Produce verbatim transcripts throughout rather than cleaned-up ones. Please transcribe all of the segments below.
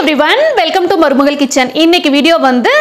everyone, welcome to Marumagal Kitchen. இன்னைக்கு video வந்து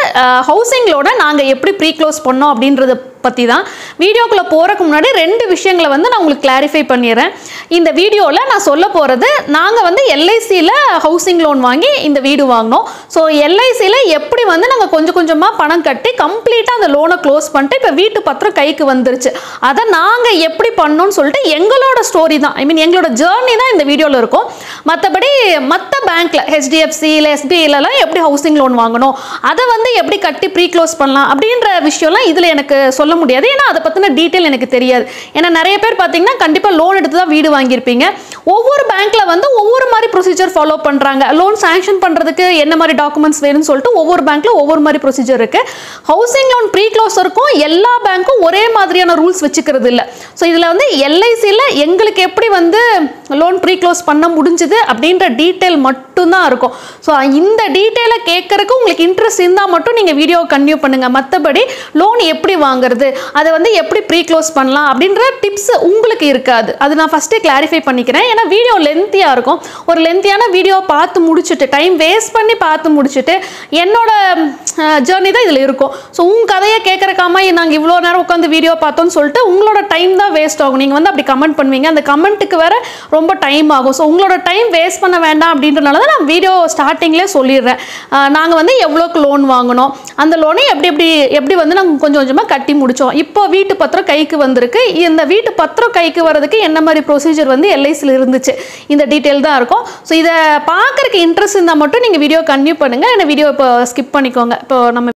ஹவுசிங்லோட நாங்க எப்படி ப்ரீ க்ளோஸ் பண்ணோம் அப்படின்றது பத்தி தான். வீடியோக்குள்ள போறதுக்கு முன்னாடி ரெண்டு விஷயங்களை வந்து நான் உங்களுக்கு கிளாரிஃபை பண்ணிறேன். இந்த வீடியோல நான் சொல்ல போறது நாங்க வந்து L I C ல ஹவுசிங் லோன் வாங்கி இந்த வீடு வாங்குனோம். சோ L I C ல எப்படி வந்து நாங்க கொஞ்சம் கொஞ்சமா பணம் கட்டி கம்ப்ளீட்டா அந்த லோனை க்ளோஸ் பண்ணிட்டு இப்ப வீட்டு பத்திரம் கைக்கு வந்துருச்சு. அத நாங்க எப்படி பண்ணோம்னு சொல்லிட்டு எங்களோட ஸ்டோரி தான். ஐ மீன் எங்களோட ஜர்னி தான் இந்த வீடியோல இருக்கும். மத்தபடி மத்த பேங்க்ல H D F C ல S B I ல எல்லாம் எப்படி ஹவுசிங் லோன் வாங்குனோம், அத வந்து எப்படி கட்டி ப்ரீ க்ளோஸ் பண்ணலாம் அப்படிங்கற விஷயம்லாம் இதுல எனக்கு சொல்ல முடியாது. ஏன்னா அதை பத்தின டீடைல் எனக்கு தெரியாது. ஏன்னா நிறைய பேர் பாத்தீங்கன்னா கண்டிப்பா லோன் எடுத்து தான் வீடு வாங்கியிருப்பீங்க. ஒவ்வொரு பேங்க்ல வந்து ஒவ்வொரு மாதிரி ப்ரொசீஜர் ஃபாலோ பண்றாங்க. லோன் சாங்ஷன் பண்றதுக்கு என்ன மாதிரி டாக்குமெண்ட்ஸ் வேணும்னு சொல்லிட்டு ஒவ்வொரு பேங்க்ல ஒவ்வொரு மாதிரி ப்ரொசீஜர் இருக்கு. ஹவுசிங் லோன் ப்ரீ க்ளோஸருக்கும் எல்லா பேங்க்கும் ஒரே மாதிரியான ரூல்ஸ் வச்சுக்கிறது இல்லை. ஸோ இதுல வந்து L I C ல எங்களுக்கு எப்படி வந்து லோன் ப்ரீ க்ளோஸ் பண்ண முடிஞ்சது அப்படின்ற டீடைல் மட்டும்தான் இருக்கும். ஸோ இந்த டீட்டெயிலை கேட்கறதுக்கு உங்களுக்கு இன்ட்ரெஸ்ட் இருந்தால் மட்டும் நீங்க வீடியோவை கன்டினியூ பண்ணுங்க. மற்றபடி லோன் எப்படி வாங்குறது, அதை வந்து எப்படி ப்ரீ க்ளோஸ் பண்ணலாம் அப்படின்ற டிப்ஸ் உங்களுக்கு இருக்காது. அது நான் ஃபர்ஸ்ட் கிளாரிஃபை பண்ணிக்கிறேன். ஏன்னா வீடியோ லென்த்தியா இருக்கும். ஒரு லென்த்தியான வீடியோ பார்த்து முடிச்சுட்டு டைம் வேஸ்ட் பண்ணி பார்த்து முடிச்சுட்டு என்னோட ஜர்னி தான் இதுல இருக்கும். ஸோ உங்க கதையை கேட்கறக்காம நாங்கள் இவ்வளோ நேரம் உட்காந்து வீடியோ பார்த்தோம்னு சொல்லிட்டு உங்களோட டைம் தான் வேஸ்ட் ஆகும். நீங்க வந்து அப்படி கமெண்ட் பண்ணுவீங்க, அந்த கமெண்ட்டுக்கு வேற ரொம்ப டைம் ஆகும். ஸோ உங்களோட டைம் வேஸ்ட் பண்ண வேண்டாம் அப்படின்றனால தான் நான் வீடியோ ஸ்டார்டிங்லேயே சொல்லிடுறேன். நாங்கள் வந்து எவ்வளோக்கு லோன் வாங்கினோம், அந்த லோனை எப்படி எப்படி எப்படி வந்து நாங்கள் கொஞ்சம் கொஞ்சமாக கட்டி முடிச்சு இப்போ வீட்டு பத்திரம் கைக்கு வந்திருக்கு. இந்த வீட்டு பத்திரம் கைக்கு வரதுக்கு என்ன மாதிரி ப்ரொசீஜர் வந்து L I C ல இருந்துச்சு, இந்த டீடைல் தான் இருக்கும். ஸோ இதை பார்க்கறதுக்கு இன்ட்ரெஸ்ட் இருந்தால் மட்டும் நீங்கள் வீடியோ கன்டினியூ பண்ணுங்க. ஏன்னா வீடியோ இப்போ ஸ்கிப் பண்ணிக்கோங்க. இப்போ நம்ம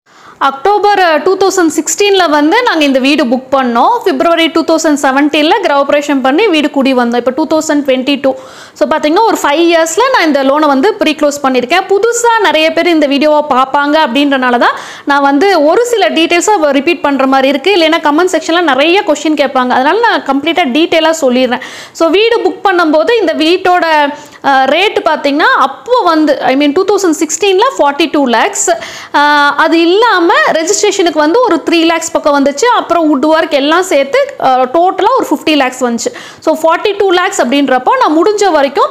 அக்டோபர் டூ தௌசண்ட் சிக்ஸ்டீனில் வந்து நாங்கள் இந்த வீடு புக் பண்ணோம். பிப்ரவரி டூ தௌசண்ட் செவன்டீனில் கிரகப்பிரவேசம் பண்ணி வீடு கூடி வந்தோம். இப்போ two thousand twenty two so பார்த்தீங்கன்னா ஒரு ஃபைவ் இயர்ஸில் நான் இந்த லோனை வந்து ப்ரீ க்ளோஸ் பண்ணியிருக்கேன். புதுசாக நிறைய பேர் இந்த வீடியோவை பார்ப்பாங்க அப்படின்றனால தான் நான் வந்து ஒரு சில டீட்டெயில்ஸாக ரிப்பீட் பண்ணுற மாதிரி இருக்குது. இல்லைன்னா கமெண்ட் செக்ஷனில் நிறைய கொஸ்டின் கேட்பாங்க. அதனால் நான் கம்ப்ளீட்டாக டீட்டெயிலாக சொல்லிடுறேன். ஸோ வீடு புக் பண்ணும்போது இந்த வீட்டோட ரேட்டு பார்த்தீங்கன்னா அப்போ வந்து ஐ மீன் டூ தௌசண்ட் சிக்ஸ்டீனில் ஃபார்ட்டி டூ லேக்ஸ் அது இல்லாமல் ரெஜிஸ்ட்ரேஷனுக்கு வந்து ஒரு த்ரீ லேக்ஸ் பக்கம் வந்துச்சு. அப்புறம் வுட் ஒர்க் எல்லாம் சேர்த்து டோட்டலாக ஒரு ஃபிஃப்டி லேக்ஸ் வந்துச்சு. ஸோ ஃபார்ட்டி டூ லேக்ஸ் அப்படின்றப்போ நான் முடிஞ்ச வரைக்கும்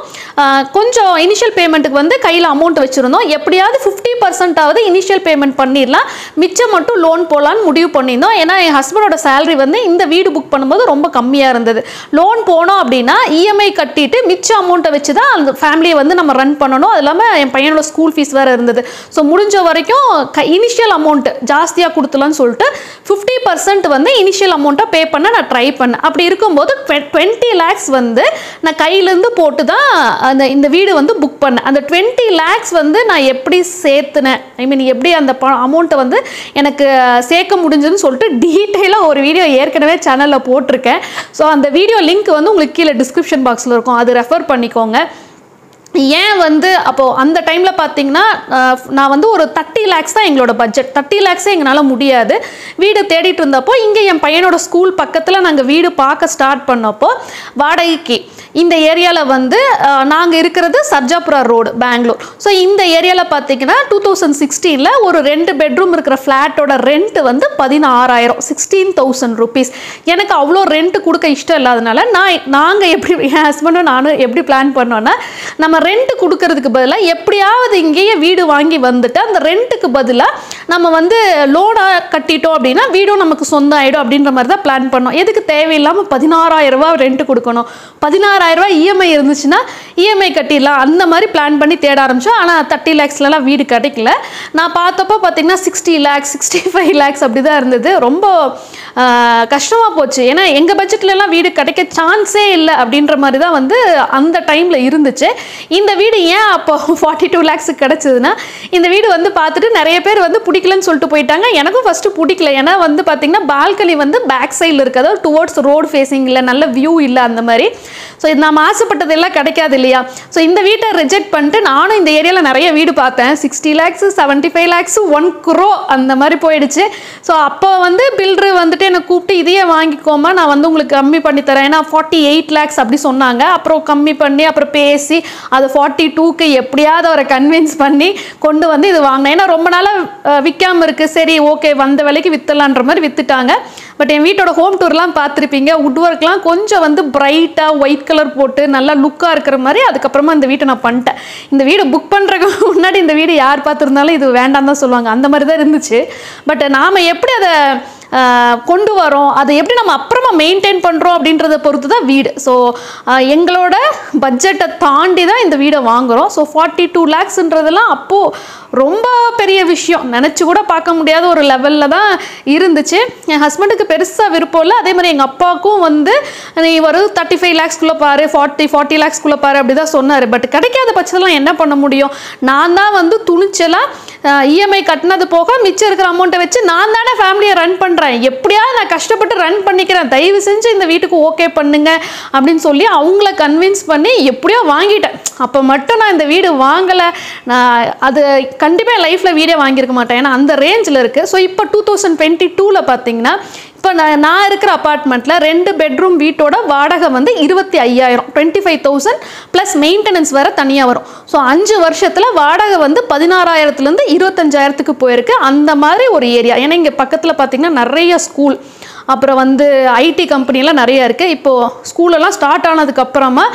கொஞ்சம் இனிஷியல் பேமெண்ட்டுக்கு வந்து கையில் அமௌண்ட் வச்சுருந்தோம். எப்படியாவது ஃபிஃப்டி பர்சன்டாவது இனிஷியல் பேமெண்ட் பண்ணிடலாம், மிச்சம் மட்டும் லோன் போகலான்னு முடிவு பண்ணியிருந்தோம். ஏன்னா என் ஹஸ்பண்டோட சேலரி வந்து இந்த வீடு புக் பண்ணும்போது ரொம்ப கம்மியாக இருந்தது. லோன் போனோம் அப்படின்னா இஎம்ஐ கட்டிட்டு மிச்ச அமௌண்ட்டை வச்சு தான் அந்த ஃபேமிலியை வந்து நம்ம ரன் பண்ணணும். அது இல்லாமல் என் பையனோட ஸ்கூல் ஃபீஸ் வேறு இருந்தது. ஸோ முடிஞ்ச வரைக்கும் இனிஷியல் அமௌண்ட் ஜாஸ்தியாக கொடுத்துலான்னு சொல்லிட்டு ஃபிஃப்டி பர்சன்ட் வந்து இனிஷியல் அமௌண்ட்டை பே பண்ண நான் ட்ரை பண்ணேன். அப்படி இருக்கும்போது டுவெண்ட்டி லேக்ஸ் வந்து நான் கையிலேருந்து போட்டு தான் அந்த இந்த வீடு வந்து புக் பண்ணேன். அந்த டுவெண்ட்டி லேக்ஸ் வந்து நான் எப்படி சேர்த்துனேன், ஐ மீன் எப்படி அந்த ப அமௌண்ட்டை வந்து எனக்கு சேர்க்க முடிஞ்சதுன்னு சொல்லிட்டு டீட்டெயிலாக ஒரு வீடியோ ஏற்கனவே சேனலில் போட்டிருக்கேன். ஸோ அந்த வீடியோ லிங்க் வந்து உங்களுக்கு கீழே டிஸ்கிரிப்ஷன் பாக்ஸில் இருக்கும், அது ரெஃபர் பண்ணிக்கோங்க. ஏன் வந்து அப்போது அந்த டைமில் பார்த்தீங்கன்னா நான் வந்து ஒரு தேர்ட்டி லேக்ஸ் தான் எங்களோட பட்ஜெட். தேர்ட்டி லேக்ஸே எங்களால் முடியாது. வீடு தேடிட்டு இருந்தப்போ இங்கே என் பையனோட ஸ்கூல் பக்கத்தில் நாங்கள் வீடு பார்க்க ஸ்டார்ட் பண்ணப்போ வாடகைக்கு இந்த ஏரியாவில் வந்து நாங்கள் இருக்கிறது சர்ஜாபுரா ரோடு, பெங்களூர். ஸோ இந்த ஏரியாவில் பார்த்தீங்கன்னா டூ தௌசண்ட் சிக்ஸ்டீனில் ஒரு ரெண்டு பெட்ரூம் இருக்கிற ஃப்ளாட்டோட ரெண்ட் வந்து பதினாறாயிரம், சிக்ஸ்டீன் தௌசண்ட் ருபீஸ். எனக்கு அவ்வளோ ரெண்ட் கொடுக்க இஷ்டம் இல்லாதனால நான் நாங்கள் எப்படி என் ஹஸ்பண்டும் நானும் எப்படி பிளான் பண்ணோன்னா நம்ம ரெண்ட் கொடுக்கறதுக்கு பதிலாக எப்படியாவது இங்கேயே வீடு வாங்கி வந்துட்டு அந்த ரெண்ட்டுக்கு பதிலாக நம்ம வந்து லோனாக கட்டிட்டோம் அப்படின்னா வீடும் நமக்கு சொந்தம் ஆகிடும் அப்படின்ற மாதிரி தான் பிளான் பண்ணோம். எதுக்கு தேவையில்லாமல் பதினாறாயிரம் ரூபா ரெண்ட் கொடுக்கணும், பதினாறாயிரம் ரூபா இஎம்ஐ இருந்துச்சுன்னா இஎம்ஐ கட்டிடலாம், அந்த மாதிரி பிளான் பண்ணி தேட ஆரம்பித்தோம். ஆனால் தேர்ட்டி லேக்ஸ்லாம் வீடு கிடைக்கல. நான் பார்த்தப்போ பார்த்தீங்கன்னா sixty lakhs sixty five lakhs அப்படி தான் இருந்தது. ரொம்ப கஷ்டமாக போச்சு. ஏன்னா எங்கள் பட்ஜெட்லலாம் வீடு கிடைக்க சான்ஸே இல்லை அப்படின்ற மாதிரி தான் வந்து அந்த டைமில் இருந்துச்சு. இந்த வீடு ஏன் அப்போ ஃபார்ட்டி டூ லேக்ஸுக்கு கிடச்சிதுன்னா இந்த வீடு வந்து பார்த்துட்டு நிறைய பேர் வந்து பிடிக்கலன்னு சொல்லிட்டு போயிட்டாங்க. எனக்கும் ஃபஸ்ட்டு பிடிக்கல. ஏன்னா வந்து பார்த்தீங்கன்னா பால்கனி வந்து பேக் சைடில் இருக்கிறது, டுவோர்ட்ஸ் ரோடு ஃபேஸிங் இல்லை, நல்ல வியூ இல்லை, அந்த மாதிரி. ஸோ இது நம்ம ஆசைப்பட்டது எல்லாம் கிடைக்காது இல்லையா. ஸோ இந்த வீட்டை ரிஜெக்ட் பண்ணிட்டு நானும் இந்த ஏரியாவில் நிறைய வீடு பார்த்தேன். Sixty lakhs seventy five lakhs one crore அந்த மாதிரி போயிடுச்சு. ஸோ அப்போ வந்து பில்டர் வந்துட்டு என்னை கூப்பிட்டு இதையே வாங்கிக்கோமா, நான் வந்து உங்களுக்கு கம்மி பண்ணி தரேன், ஏன்னா ஃபார்ட்டி எயிட் லேக்ஸ் அப்படி சொன்னாங்க. அப்புறம் கம்மி பண்ணி அப்புறம் பேசி அது ஃபார்ட்டி டூக்கு எப்படியாவது அவரை கன்வின்ஸ் பண்ணி கொண்டு வந்து இது வாங்கினேன். ஏன்னா ரொம்ப நாளாக விற்காமல் இருக்குது, சரி ஓகே வந்த விலைக்கு விற்றலான்ற மாதிரி விற்றுட்டாங்க. பட் என் வீட்டோட ஹோம் டூர்லாம் பார்த்துருப்பீங்க. உட் ஒர்க்லாம் கொஞ்சம் வந்து பிரைட்டாக ஒயிட் கலர் போட்டு நல்லா லுக்காக இருக்கிற மாதிரி அதுக்கப்புறமா இந்த வீட்டை நான் பண்ணிட்டேன். இந்த வீடு புக் பண்ணுறதுக்கு முன்னாடி இந்த வீடு யார் பார்த்துருந்தாலும் இது வேண்டாம் தான் சொல்லுவாங்க, அந்த மாதிரி தான் இருந்துச்சு. பட் நாம் எப்படி அதை கொண்டு வரோம், அதை எப்படி நம்ம அப்புறமா மெயின்டைன் பண்ணுறோம் அப்படின்றத பொறுத்து தான் வீடு. ஸோ எங்களோட பட்ஜெட்டை தாண்டி தான் இந்த வீடை வாங்குகிறோம். ஸோ ஃபார்ட்டி டூ லேக்ஸ்ன்றதெல்லாம் அப்போது ரொம்ப பெரிய விஷயம், நினச்சி கூட பார்க்க முடியாத ஒரு லெவலில் தான் இருந்துச்சு. என் ஹஸ்பண்டுக்கு பெருசாக விருப்பம் இல்லை, அதே மாதிரி எங்கள் அப்பாவுக்கும் வந்து நீ ஒரு தேர்ட்டி ஃபைவ் லேக்ஸ்குள்ளே பாரு, ஃபார்ட்டி ஃபார்ட்டி லேக்ஸ்குள்ளே பாரு அப்படி தான் சொன்னார். பட் கிடைக்காத பட்சத்தெல்லாம் என்ன பண்ண முடியும், நான் தான் வந்து துணிச்சலாக இஎம்ஐ கட்டினது போக மிச்சம் இருக்கிற அமௌண்ட்டை வச்சு நான் தானே ஃபேமிலியை ரன் பண்ணுறேன், எப்படியாவது நான் கஷ்டப்பட்டு ரன் பண்ணிக்கிறேன், தயவு செஞ்சு இந்த வீட்டுக்கு ஓகே பண்ணுங்க அப்படின்னு சொல்லி அவங்கள கன்வின்ஸ் பண்ணி எப்படியோ வாங்கிட்டேன். அப்போ மட்டும் நான் இந்த வீடு வாங்கலை, நான் அது கண்டிப்பாக லைஃப்பில் வீடே வாங்கியிருக்க மாட்டேன், ஏன்னா அந்த ரேஞ்சில் இருக்குது. ஸோ இப்போ டூ தௌசண்ட் டுவெண்ட்டி டூவில் பார்த்தீங்கன்னா இப்போ நான் நான் இருக்கிற அப்பார்ட்மெண்ட்டில் ரெண்டு பெட்ரூம் வீட்டோட வாடகை வந்து இருபத்தி ஐயாயிரம் twenty five thousand plus maintenance வேறு தனியாக வரும். ஸோ அஞ்சு வருஷத்தில் வாடகை வந்து பதினாறாயிரத்துலேருந்து இருபத்தஞ்சாயிரத்துக்கு போயிருக்கு. அந்த மாதிரி ஒரு ஏரியா, ஏன்னா இங்கே பக்கத்தில் பார்த்திங்கன்னா நிறைய ஸ்கூல், அப்புறம் வந்து ஐடி கம்பெனிலாம் நிறையா இருக்குது. இப்போது ஸ்கூலெல்லாம் ஸ்டார்ட் ஆனதுக்கப்புறமா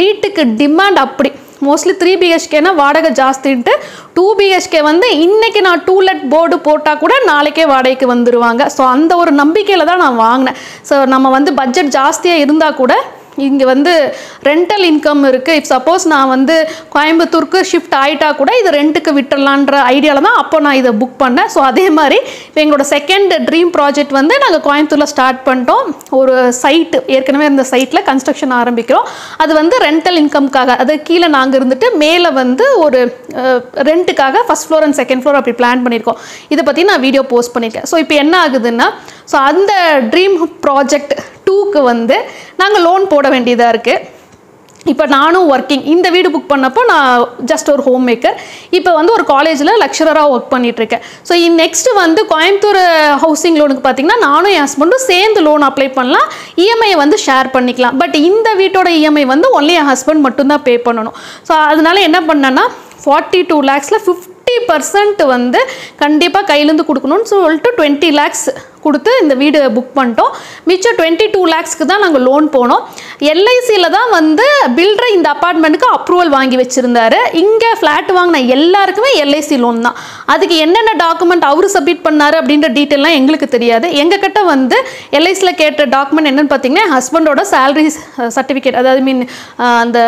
வீட்டுக்கு டிமாண்ட் அப்படி மோஸ்ட்லி த்ரீ பிஹெச்கேனா வாடகை ஜாஸ்தின்ட்டு டூ பிஹெச்கே வந்து இன்றைக்கி நான் டூ லெட் போர்டு போட்டால் கூட நாளைக்கே வாடகைக்கு வந்துடுவாங்க. ஸோ அந்த ஒரு நம்பிக்கையில் தான் நான் வாங்கினேன். ஸோ நம்ம வந்து பட்ஜெட் ஜாஸ்தியாக இருந்தால் கூட இங்கே வந்து ரெண்டல் இன்கம் இருக்குது. இஃப் சப்போஸ் நான் வந்து கோயம்புத்தூருக்கு ஷிஃப்ட் ஆகிட்டா கூட இது ரெண்ட்டுக்கு விட்டுடலான்ற ஐடியாவில் தான் அப்போ நான் இதை புக் பண்ணேன். ஸோ அதே மாதிரி இப்போ எங்களோட செகண்ட் ட்ரீம் ப்ராஜெக்ட் வந்து நாங்கள் கோயம்புத்தூரில் ஸ்டார்ட் பண்ணிட்டோம். ஒரு சைட்டு ஏற்கனவே இருந்த சைட்டில் கன்ஸ்ட்ரக்ஷன் ஆரம்பிக்கிறோம். அது வந்து ரெண்டல் இன்கம்காக, அது கீழே நாங்கள் இருந்துட்டு மேலே வந்து ஒரு ரெண்ட்டுக்காக first floor and second floor அப்படி பிளான் பண்ணியிருக்கோம். இதை பற்றி நான் வீடியோ போஸ்ட் பண்ணியிருக்கேன். ஸோ இப்போ என்ன ஆகுதுன்னா, ஸோ அந்த ட்ரீம் ப்ராஜெக்ட் டூக்கு வந்து நாங்கள் லோன் போட வேண்டியதாக இருக்குது. இப்போ நானும் ஒர்க்கிங், இந்த வீடு புக் பண்ணப்போ நான் ஜஸ்ட் ஒரு ஹோம் மேக்கர், இப்போ வந்து ஒரு காலேஜில் லெக்சரராக ஒர்க் பண்ணிகிட்ருக்கேன். ஸோ இன் நெக்ஸ்ட்டு வந்து கோயம்புத்தூர் ஹவுசிங் லோனுக்கு பார்த்திங்கன்னா நானும் என் ஹஸ்பண்டும் சேர்ந்து லோன் அப்ளை பண்ணலாம், இஎம்ஐயை வந்து ஷேர் பண்ணிக்கலாம். பட் இந்த வீட்டோட இஎம்ஐ வந்து ஒன்லி என் ஹஸ்பண்ட் மட்டும்தான் பே பண்ணணும். ஸோ அதனால் என்ன பண்ணேன்னா ஃபார்ட்டி டூ லேக்ஸில் ஃபிஃப்டி பர்சன்ட் வந்து கண்டிப்பாக கையிலேருந்து கொடுக்கணும்னு சொல்லிட்டு டுவெண்ட்டி லேக்ஸ் கொடுத்து இந்த வீடு புக் பண்ணிட்டோம். மிச்சம் டுவெண்ட்டி டூ லேக்ஸ்க்கு தான் நாங்கள் லோன் போனோம். எல்ஐசியில் தான் வந்து பில்டர் இந்த அப்பார்ட்மெண்ட்டுக்கு அப்ரூவல் வாங்கி வச்சுருந்தாரு. இங்கே ஃப்ளாட் வாங்கின எல்லாருக்குமே எல்ஐசி லோன் தான். அதுக்கு என்னென்ன டாக்குமெண்ட் அவர் சப்மிட் பண்ணார் அப்படின்ற டீட்டெயிலாம் எங்களுக்கு தெரியாது. எங்கள் கிட்ட வந்து எல்ஐசியில் கேட்ட டாக்குமெண்ட் என்னென்னு பார்த்தீங்கன்னா ஹஸ்பண்டோட சேலரி சர்டிஃபிகேட், அதாவது மீன் அந்த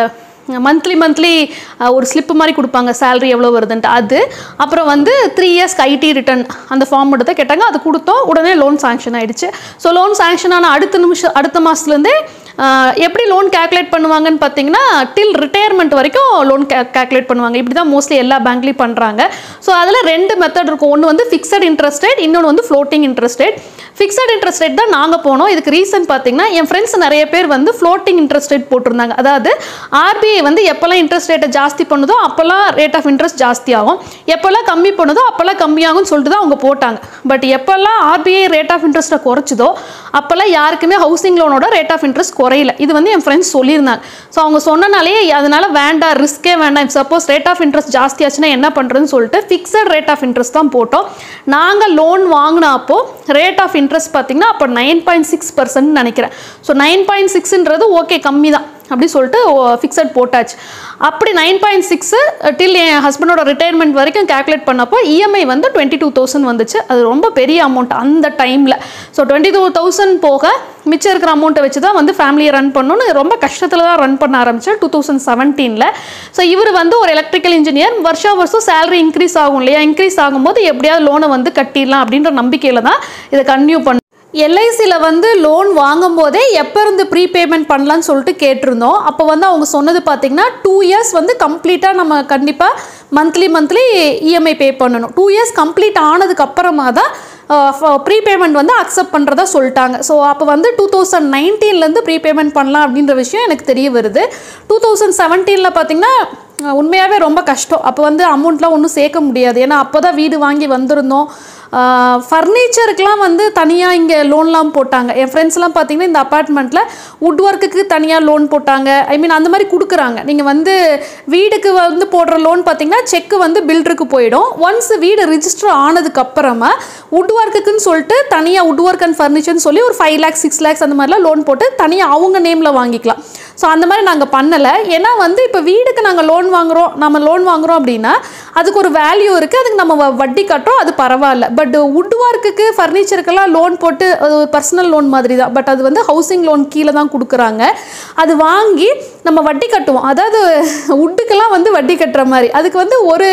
மந்த்லி மந்த்லி ஒரு ஸ்லிப்பு மாதிரி கொடுப்பாங்க சேலரி எவ்வளோ வருதுன்ட்டு அது, அப்புறம் வந்து த்ரீ இயர்ஸ்க்கு ஐடி ரிட்டர்ன் அந்த ஃபார்ம் மட்டும் தான் கேட்டாங்க. அது கொடுத்தோம், உடனே லோன் சாங்ஷன் ஆகிடுச்சு. ஸோ லோன் சாங்ஷன் ஆன அடுத்த நிமிஷம் அடுத்த மாதத்துலேருந்தே எப்படி லோன் கேல்குலேட் பண்ணுவாங்கன்னு பார்த்தீங்கன்னா டில் ரிட்டையர்மெண்ட் வரைக்கும் லோன் கே கேல்குலேட் பண்ணுவாங்க. இப்படி தான் மோஸ்ட்லி எல்லா பேங்க்லேயும் பண்ணுறாங்க. ஸோ அதில் ரெண்டு மெத்தட் இருக்கும், ஒன்று வந்து ஃபிக்ஸட் இன்ட்ரெஸ்ட் ரேட், இன்னொன்று வந்து floating interest rate. Fixed interest rate தான் நாங்கள் போனோம். இதுக்கு ரீசன் பார்த்தீங்கன்னா என் ஃப்ரெண்ட்ஸ் நிறைய பேர் வந்து ஃப்ளோட்டிங் இன்ட்ரெஸ்ட் ரேட் போட்டிருந்தாங்க. அதாவது ஆர்பிஐ வந்து எப்போல்லாம் இன்ட்ரெஸ்ட் ரேட்டை ஜாஸ்தி பண்ணுதோ அப்போல்லாம் ரேட் ஆஃப் இன்ட்ரெஸ்ட் ஜாஸ்தி ஆகும், எப்போல்லாம் கம்மி பண்ணுதோ அப்போல்லாம் கம்மியாகும்னு சொல்லிட்டு தான் அவங்க போட்டாங்க. பட் எப்போல்லாம் ஆர்பிஐ ரேட் ஆஃப் இன்ட்ரெஸ்ட்டை குறைச்சதோ அப்போல்லாம் யாருக்குமே ஹவுசிங் லோனோட ரேட் ஆஃப் இன்ட்ரெஸ்ட் குறையில. இது வந்து என் ஃப்ரெண்ட்ஸ் சொல்லியிருந்தாங்க. ஸோ அவங்க சொன்னனாலே அதனால வேண்டாம், ரிஸ்கே வேண்டாம், இப்போ சப்போஸ் ரேட் ஆஃப் இன்ட்ரெஸ்ட் ஜாஸ்தி ஆச்சுன்னா என்ன பண்ணுறதுன்னு சொல்லிட்டு ஃபிக்ஸட் ரேட் ஆஃப் இன்ட்ரெஸ்ட் தான் போட்டோம். நாங்கள் லோன் வாங்கினப்போ ரேட் ஆஃப் இன்ட்ரெஸ்ட் பார்த்தீங்கன்னா அப்போ நைன் பாயிண்ட் சிக்ஸ் பர்சன்ட் நினைக்கிறேன். ஸோ நைன் பாயிண்ட் சிக்ஸ்ன்றது ஓகே கம்மி தான் அப்படி சொல்லிட்டு ஃபிக்ஸட் போட்டாச்சு. அப்படி நைன் பாயிண்ட் சிக்ஸு டில் என் ஹஸ்பண்டோட ரிட்டையர்மெண்ட் வரைக்கும் கேல்குலேட் பண்ணப்போ இஎம்ஐ வந்து டுவெண்ட்டி டூ தௌசண்ட் வந்துச்சு. அது ரொம்ப பெரிய அமௌண்ட் அந்த டைமில். ஸோ டுவெண்ட்டி டூ தௌசண்ட் போக மிச்சம் இருக்கிற அமௌண்ட்டை வச்சு தான் வந்து ஃபேமிலியை ரன் பண்ணணும்னு ரொம்ப கஷ்டத்தில் தான் ரன் பண்ண ஆரம்பித்தேன் டூ தௌசண்ட் செவன்டீனில். ஸோ இவர் வந்து ஒரு எலக்ட்ரிக்கல் இன்ஜினியர், வருஷம் வருஷம் சேலரி இன்க்ரீஸ் ஆகும் இல்லையா, இன்க்ரீஸ் ஆகும்போது எப்படியாவது லோனை வந்து கட்டிடலாம் அப்படின்ற நம்பிக்கையில் தான் இதை கன்டினியூ பண்ண. எல்ஐசியில் வந்து லோன் வாங்கும் போதே எப்போ இருந்து ப்ரீ பேமெண்ட் பண்ணலான்னு சொல்லிட்டு கேட்டிருந்தோம். அப்போ வந்து அவங்க சொன்னது பார்த்திங்கன்னா டூ இயர்ஸ் வந்து கம்ப்ளீட்டாக நம்ம கண்டிப்பாக மந்த்லி மந்த்லி இஎம்ஐ பே பண்ணணும். டூ இயர்ஸ் கம்ப்ளீட் ஆனதுக்கப்புறமா தான் ப்ரீ பேமெண்ட் வந்து அக்செப்ட் பண்ணுறதா சொல்லிட்டாங்க. ஸோ அப்போ வந்து டூ தௌசண்ட் நைன்டீன்லேருந்து ப்ரீ பேமெண்ட் பண்ணலாம் அப்படின்ற விஷயம் எனக்கு தெரிய வருது. டூ தௌசண்ட் செவன்டீனில் பார்த்திங்கன்னா உண்மையாகவே ரொம்ப கஷ்டம். அப்போ வந்து அமௌண்ட்லாம் ஒன்றும் சேர்க்க முடியாது, ஏன்னா அப்போ தான் வீடு வாங்கி வந்திருந்தோம். ஃபர்னிச்சருக்குலாம் வந்து தனியா இங்க லோன்லாம் போட்டாங்க. என் ஃப்ரெண்ட்ஸ்லாம் பாத்தீங்கன்னா இந்த அபார்ட்மெண்ட்ல வுட் வர்க்குக்கு தனியா லோன் போட்டாங்க. ஐ மீன் அந்த மாதிரி கொடுக்குறாங்க. நீங்க வந்து வீடுக்கு வந்து போடுற லோன் பாத்தீங்கன்னா செக் வந்து பில்டருக்கு போய்டும். ஒன்ஸ் வீடு ரெஜிஸ்டர் ஆனதுக்கு அப்புறமா வுட் வர்க்குக்குன்னு சொல்லிட்டு தனியா வுட் வர்க் அண்ட் ஃபர்னிச்சர்னு சொல்லி ஒரு ஃபைவ் லேக்ஸ் சிக்ஸ் லேக்ஸ் அந்த மாதிரிலாம் லோன் போட்டு தனியா அவங்க நேம்ல வாங்கிக்கலாம். ஸோ அந்த மாதிரி நாங்கள் பண்ணலை. ஏன்னா வந்து இப்போ வீடுக்கு நாங்கள் லோன் வாங்குகிறோம் நம்ம லோன் வாங்குகிறோம் அப்படின்னா அதுக்கு ஒரு வேல்யூ இருக்குது, அதுக்கு நம்ம வட்டி கட்டுறோம், அது பரவாயில்ல. பட் வுட் ஒர்க்குக்கு ஃபர்னிச்சருக்கெல்லாம் லோன் போட்டு அது ஒரு பர்சனல் லோன் மாதிரி தான். பட் அது வந்து ஹவுசிங் லோன் கீழே தான் கொடுக்குறாங்க. அது வாங்கி நம்ம வட்டி கட்டுவோம். அதாவது வுட்டுக்கெல்லாம் வந்து வட்டி கட்டுற மாதிரி. அதுக்கு வந்து ஒரு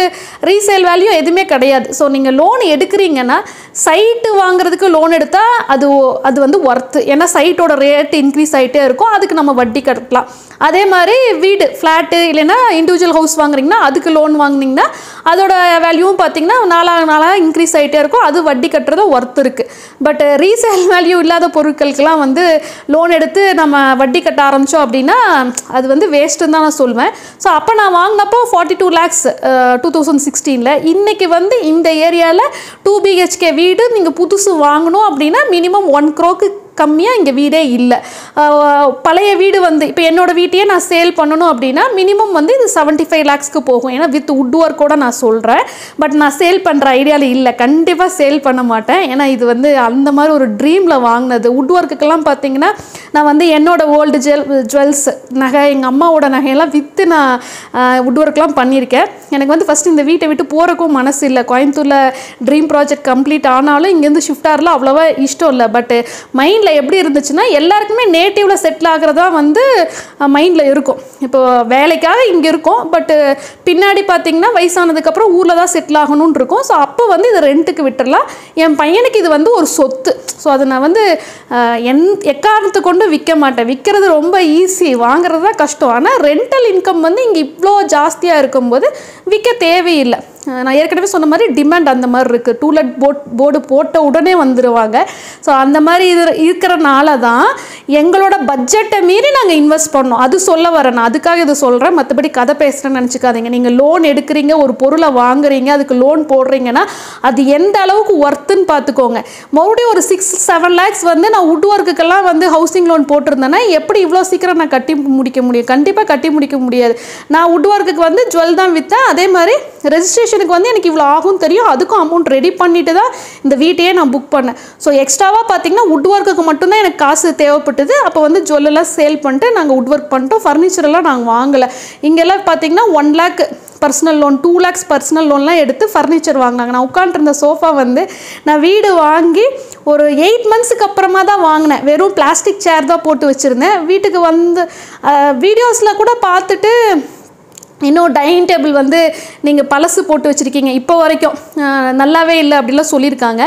ரீசேல் வேல்யூ எதுவுமே கிடையாது. ஸோ நீங்கள் லோன் எடுக்கிறீங்கன்னா சைட்டு வாங்குறதுக்கு லோன் எடுத்தால் அது அது வந்து ஒர்த்து. ஏன்னா சைட்டோட ரேட் இன்க்ரீஸ் ஆகிட்டே இருக்கும், அதுக்கு நம்ம வட்டி கட்டுறோம். அதே மாதிரி வீடு ஃப்ளாட்டு இல்லைன்னா இண்டிவிஜுவல் ஹவுஸ் வாங்குறீங்கன்னா அதுக்கு லோன் வாங்கினீங்கன்னா அதோட வேல்யூவும் பார்த்தீங்கன்னா நாலாக நாளாக இன்க்ரீஸ் ஆகிட்டே இருக்கும், அது வட்டி கட்டுறது ஒர்த் இருக்குது. பட் ரீசேல் வேல்யூ இல்லாத பொருட்களுக்கெல்லாம் வந்து லோன் எடுத்து நம்ம வட்டி கட்ட ஆரம்பித்தோம் அப்படின்னா அது வந்து வேஸ்ட்டுன்னு தான் நான் சொல்வேன். ஸோ அப்போ நான் வாங்கினப்போ forty two lakhs two thousand சிக்ஸ்டீனில் இன்றைக்கி வந்து இந்த ஏரியாவில் டூ பிஹெச்கே வீடு நீங்கள் புதுசு வாங்கணும் அப்படின்னா மினிமம் ஒன் க்ரோக்கு கம்மியாக இங்கே வீடே இல்லை. பழைய வீடு வந்து இப்போ என்னோடய வீட்டையே நான் சேல் பண்ணணும் அப்படின்னா மினிமம் வந்து இது செவன்ட்டி ஃபைவ் லேக்ஸ்க்கு போகும். ஏன்னா வித் வுட் ஒர்க்கோட நான் சொல்கிறேன். பட் நான் சேல் பண்ணுற ஐடியாவில் இல்லை, கண்டிப்பாக சேல் பண்ண மாட்டேன். ஏன்னா இது வந்து அந்த மாதிரி ஒரு ட்ரீமில் வாங்கினது. வுட் ஒர்க்குக்கெல்லாம் பார்த்தீங்கன்னா நான் வந்து என்னோடய ஓல்டு ஜுவல் ஜுவல்ஸ் நகை எங்கள் அம்மாவோட நகையெல்லாம் விற்று நான் வுட் ஒர்க்கெலாம் பண்ணியிருக்கேன். எனக்கு வந்து ஃபஸ்ட்டு இந்த வீட்டை விட்டு போகிறக்கும் மனசு இல்லை. கோயம்புத்தூரில் ட்ரீம் ப்ராஜெக்ட் கம்ப்ளீட் ஆனாலும் இங்கேருந்து ஷிஃப்ட் ஆகலாம் அவ்வளோவா இஷ்டம் இல்லை. பட் மைண்டில் எப்படி இருந்துச்சுன்னா எல்லாருக்குமே நேட்டிவ்ல செட்டில் ஆகிறதா வந்து மைண்ட்ல இருக்கும். இப்போ வேலைக்காக இங்க இருக்கும், பட் பின்னாடி பாத்தீங்கன்னா வயசானதுக்கு அப்புறம் ஊர்ல தான் செட்டில் ஆகணும்னு இருக்கும். ஸோ அப்போ வந்து இதை ரெண்ட்டுக்கு விட்டுறலாம். என் பையனுக்கு இது வந்து ஒரு சொத்து. ஸோ அதை நான் வந்து என் எக்காரணத்தை கொண்டு விற்க மாட்டேன். விற்கிறது ரொம்ப ஈஸி, வாங்குறது தான் கஷ்டம். ஆனால் ரெண்டல் இன்கம் வந்து இங்கே இவ்வளோ ஜாஸ்தியாக இருக்கும்போது விற்க தேவையில்லை. நான் ஏற்கனவே சொன்ன மாதிரி டிமாண்ட் அந்த மாதிரி இருக்குது. டூ லெட் போட் போர்டு போட்ட உடனே வந்துடுவாங்க. ஸோ அந்த மாதிரி இது இருக்கிறனால தான் எங்களோட பட்ஜெட்டை மீறி நாங்கள் இன்வெஸ்ட் பண்ணோம். அது சொல்ல வரேன், நான் அதுக்காக இதை சொல்கிறேன், மற்றபடி கதை பேசுகிறேன்னு நினச்சிக்காதீங்க. நீங்கள் லோன் எடுக்கிறீங்க, ஒரு பொருளை வாங்குறீங்க, அதுக்கு லோன் போடுறீங்கன்னா அது எந்த அளவுக்கு ஒர்த்துன்னு பார்த்துக்கோங்க. மறுபடியும் ஒரு சிக்ஸ் செவன் லேக்ஸ் வந்து நான் வுட் ஒர்க்குக்கெல்லாம் வந்து ஹவுசிங் லோன் போட்டிருந்தேன்னா எப்படி இவ்வளோ சீக்கிரம் நான் கட்டி முடிக்க முடியும்? கண்டிப்பாக கட்டி முடிக்க முடியாது. நான் வுட் ஒர்க்குக்கு வந்து ஜுவல் தான் விற்றேன். அதே மாதிரி ரெஜிஸ்ட்ரேஷன் எனக்கு வந்து எனக்கு இவ்வளோ ஆகும் தெரியும், அதுக்கும் அமௌண்ட் ரெடி பண்ணிட்டு தான் இந்த வீட்டையே நான் புக் பண்ணேன். ஸோ எக்ஸ்ட்ராவாக பார்த்தீங்கன்னா வுட் ஒர்க்குக்கு மட்டும்தான் எனக்கு காசு தேவைப்பட்டது. அப்போ வந்து ஜுவல்லாம் சேல் பண்ணிட்டு நாங்கள் வுட் ஒர்க் பண்ணிட்டோம். ஃபர்னிச்சரெல்லாம் நாங்கள் வாங்கலை. இங்கெல்லாம் பார்த்தீங்கன்னா one lakh personal loan two lakhs personal லோன்லாம் எடுத்து ஃபர்னிச்சர் வாங்கினாங்க. நான் உட்காந்துருந்த சோஃபா வந்து நான் வீடு வாங்கி ஒரு எயிட் மந்த்ஸுக்கு அப்புறமா தான் வாங்கினேன். வெறும் பிளாஸ்டிக் சேர் தான் போட்டு வச்சுருந்தேன். வீட்டுக்கு வந்து வீடியோஸில் கூட பார்த்துட்டு இன்னும் டைனிங் டேபிள் வந்து நீங்கள் பழசு போட்டு வச்சுருக்கீங்க, இப்போ வரைக்கும் நல்லாவே இல்லை அப்படிலாம் சொல்லியிருக்காங்க.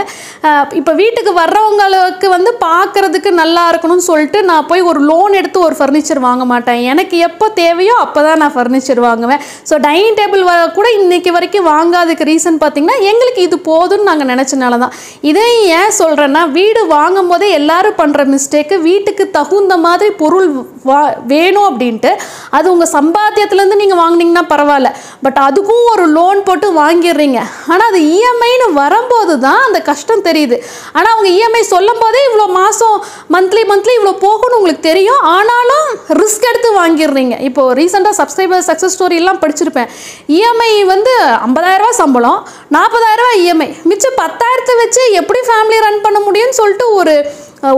இப்போ வீட்டுக்கு வர்றவங்களுக்கு வந்து பார்க்குறதுக்கு நல்லா இருக்கணும்னு சொல்லிட்டு நான் போய் ஒரு லோன் எடுத்து ஒரு ஃபர்னிச்சர் வாங்க மாட்டேன். எனக்கு எப்போ தேவையோ அப்போ தான் நான் ஃபர்னிச்சர் வாங்குவேன். ஸோ டைனிங் டேபிள் வ கூட இன்றைக்கி வரைக்கும் வாங்காததுக்கு ரீசன் பார்த்திங்கன்னா எங்களுக்கு இது போதும்னு நாங்கள் நினச்சனால தான். இதே ஏன் சொல்கிறேன்னா வீடு வாங்கும் போதே எல்லோரும் பண்ணுற மிஸ்டேக்கு வீட்டுக்கு தகுந்த மாதிரி பொருள் வா வேணும் அப்படின்ட்டு. அது உங்கள் சம்பாத்தியத்துலேருந்து நீங்கள் வாங்கினீங்க பரவாயில்ல, பட் அதுக்கும் ஒரு லோன் போட்டு வாங்கிடுறீங்க. ஆனால் அது இஎம்ஐன்னு வரும்போது தான் அந்த கஷ்டம் தெரியுது. ஆனால் அவங்க இஎம்ஐ சொல்லும் போதே இவ்வளோ மாதம் மந்த்லி மந்த்லி இவ்வளோ போகும்னு உங்களுக்கு தெரியும், ஆனாலும் ரிஸ்க் எடுத்து வாங்கிடுறீங்க. இப்போ ரீசெண்டாக சப்ஸ்கிரைபர் சக்ஸஸ் ஸ்டோரியெல்லாம் படிச்சிருப்பேன். இஎம்ஐ வந்து ஐம்பதாயிரரூவா சம்பளம், நாற்பதாயிரரூவா இஎம்ஐ, மிச்சம் பத்தாயிரத்தை வச்சு எப்படி ஃபேமிலி ரன் பண்ண முடியும்னு சொல்லிட்டு ஒரு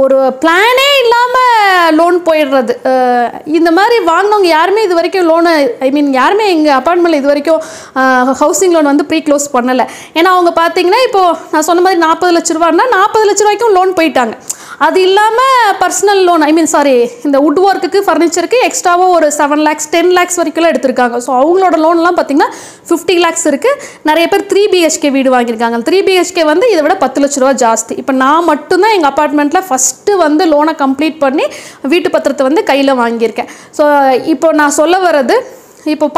ஒரு பிளானே இல்லாமல் லோன் போயிடுறது. இந்த மாதிரி வாங்கினவங்க யாருமே இது வரைக்கும் லோனு ஐ மீன் யாருமே எங்கள் அப்பார்ட்மெண்ட்டில் இது வரைக்கும் ஹவுசிங் லோன் வந்து ப்ரீ க்ளோஸ் பண்ணலை. ஏன்னா அவங்க பார்த்தீங்கன்னா இப்போது நான் சொன்ன மாதிரி நாற்பது லட்ச ரூபான்னா நாற்பது லட்ச ரூபாய்க்கும் லோன் போயிட்டாங்க. அது இல்லாமல் personal loan I mean sorry இந்த வுட் ஒர்க்குக்கு ஃபர்னிச்சருக்கு எக்ஸ்ட்ராவாக ஒரு செவன் லேக்ஸ் டென் லேக்ஸ் வரைக்கும்லாம் எடுத்திருக்காங்க. ஸோ அவங்களோட லோன்லாம் பார்த்திங்கன்னா ஃபிஃப்டி லேக்ஸ் இருக்குது. நிறைய பேர் த்ரீ பிஹெச்கே வீடு வாங்கியிருக்காங்க. த்ரீ பிஹெச்கே வந்து இதை விட பத்து லட்ச ரூபா ஜாஸ்தி. இப்போ நான் மட்டும்தான் எங்கள் அப்பார்ட்மெண்ட்டில் ஃபஸ்ட்டு வந்து லோனை கம்ப்ளீட் பண்ணி வீட்டு பத்திரத்தை வந்து கையில் வாங்கியிருக்கேன். ஸோ இப்போ நான் சொல்ல வர்றது இப்போ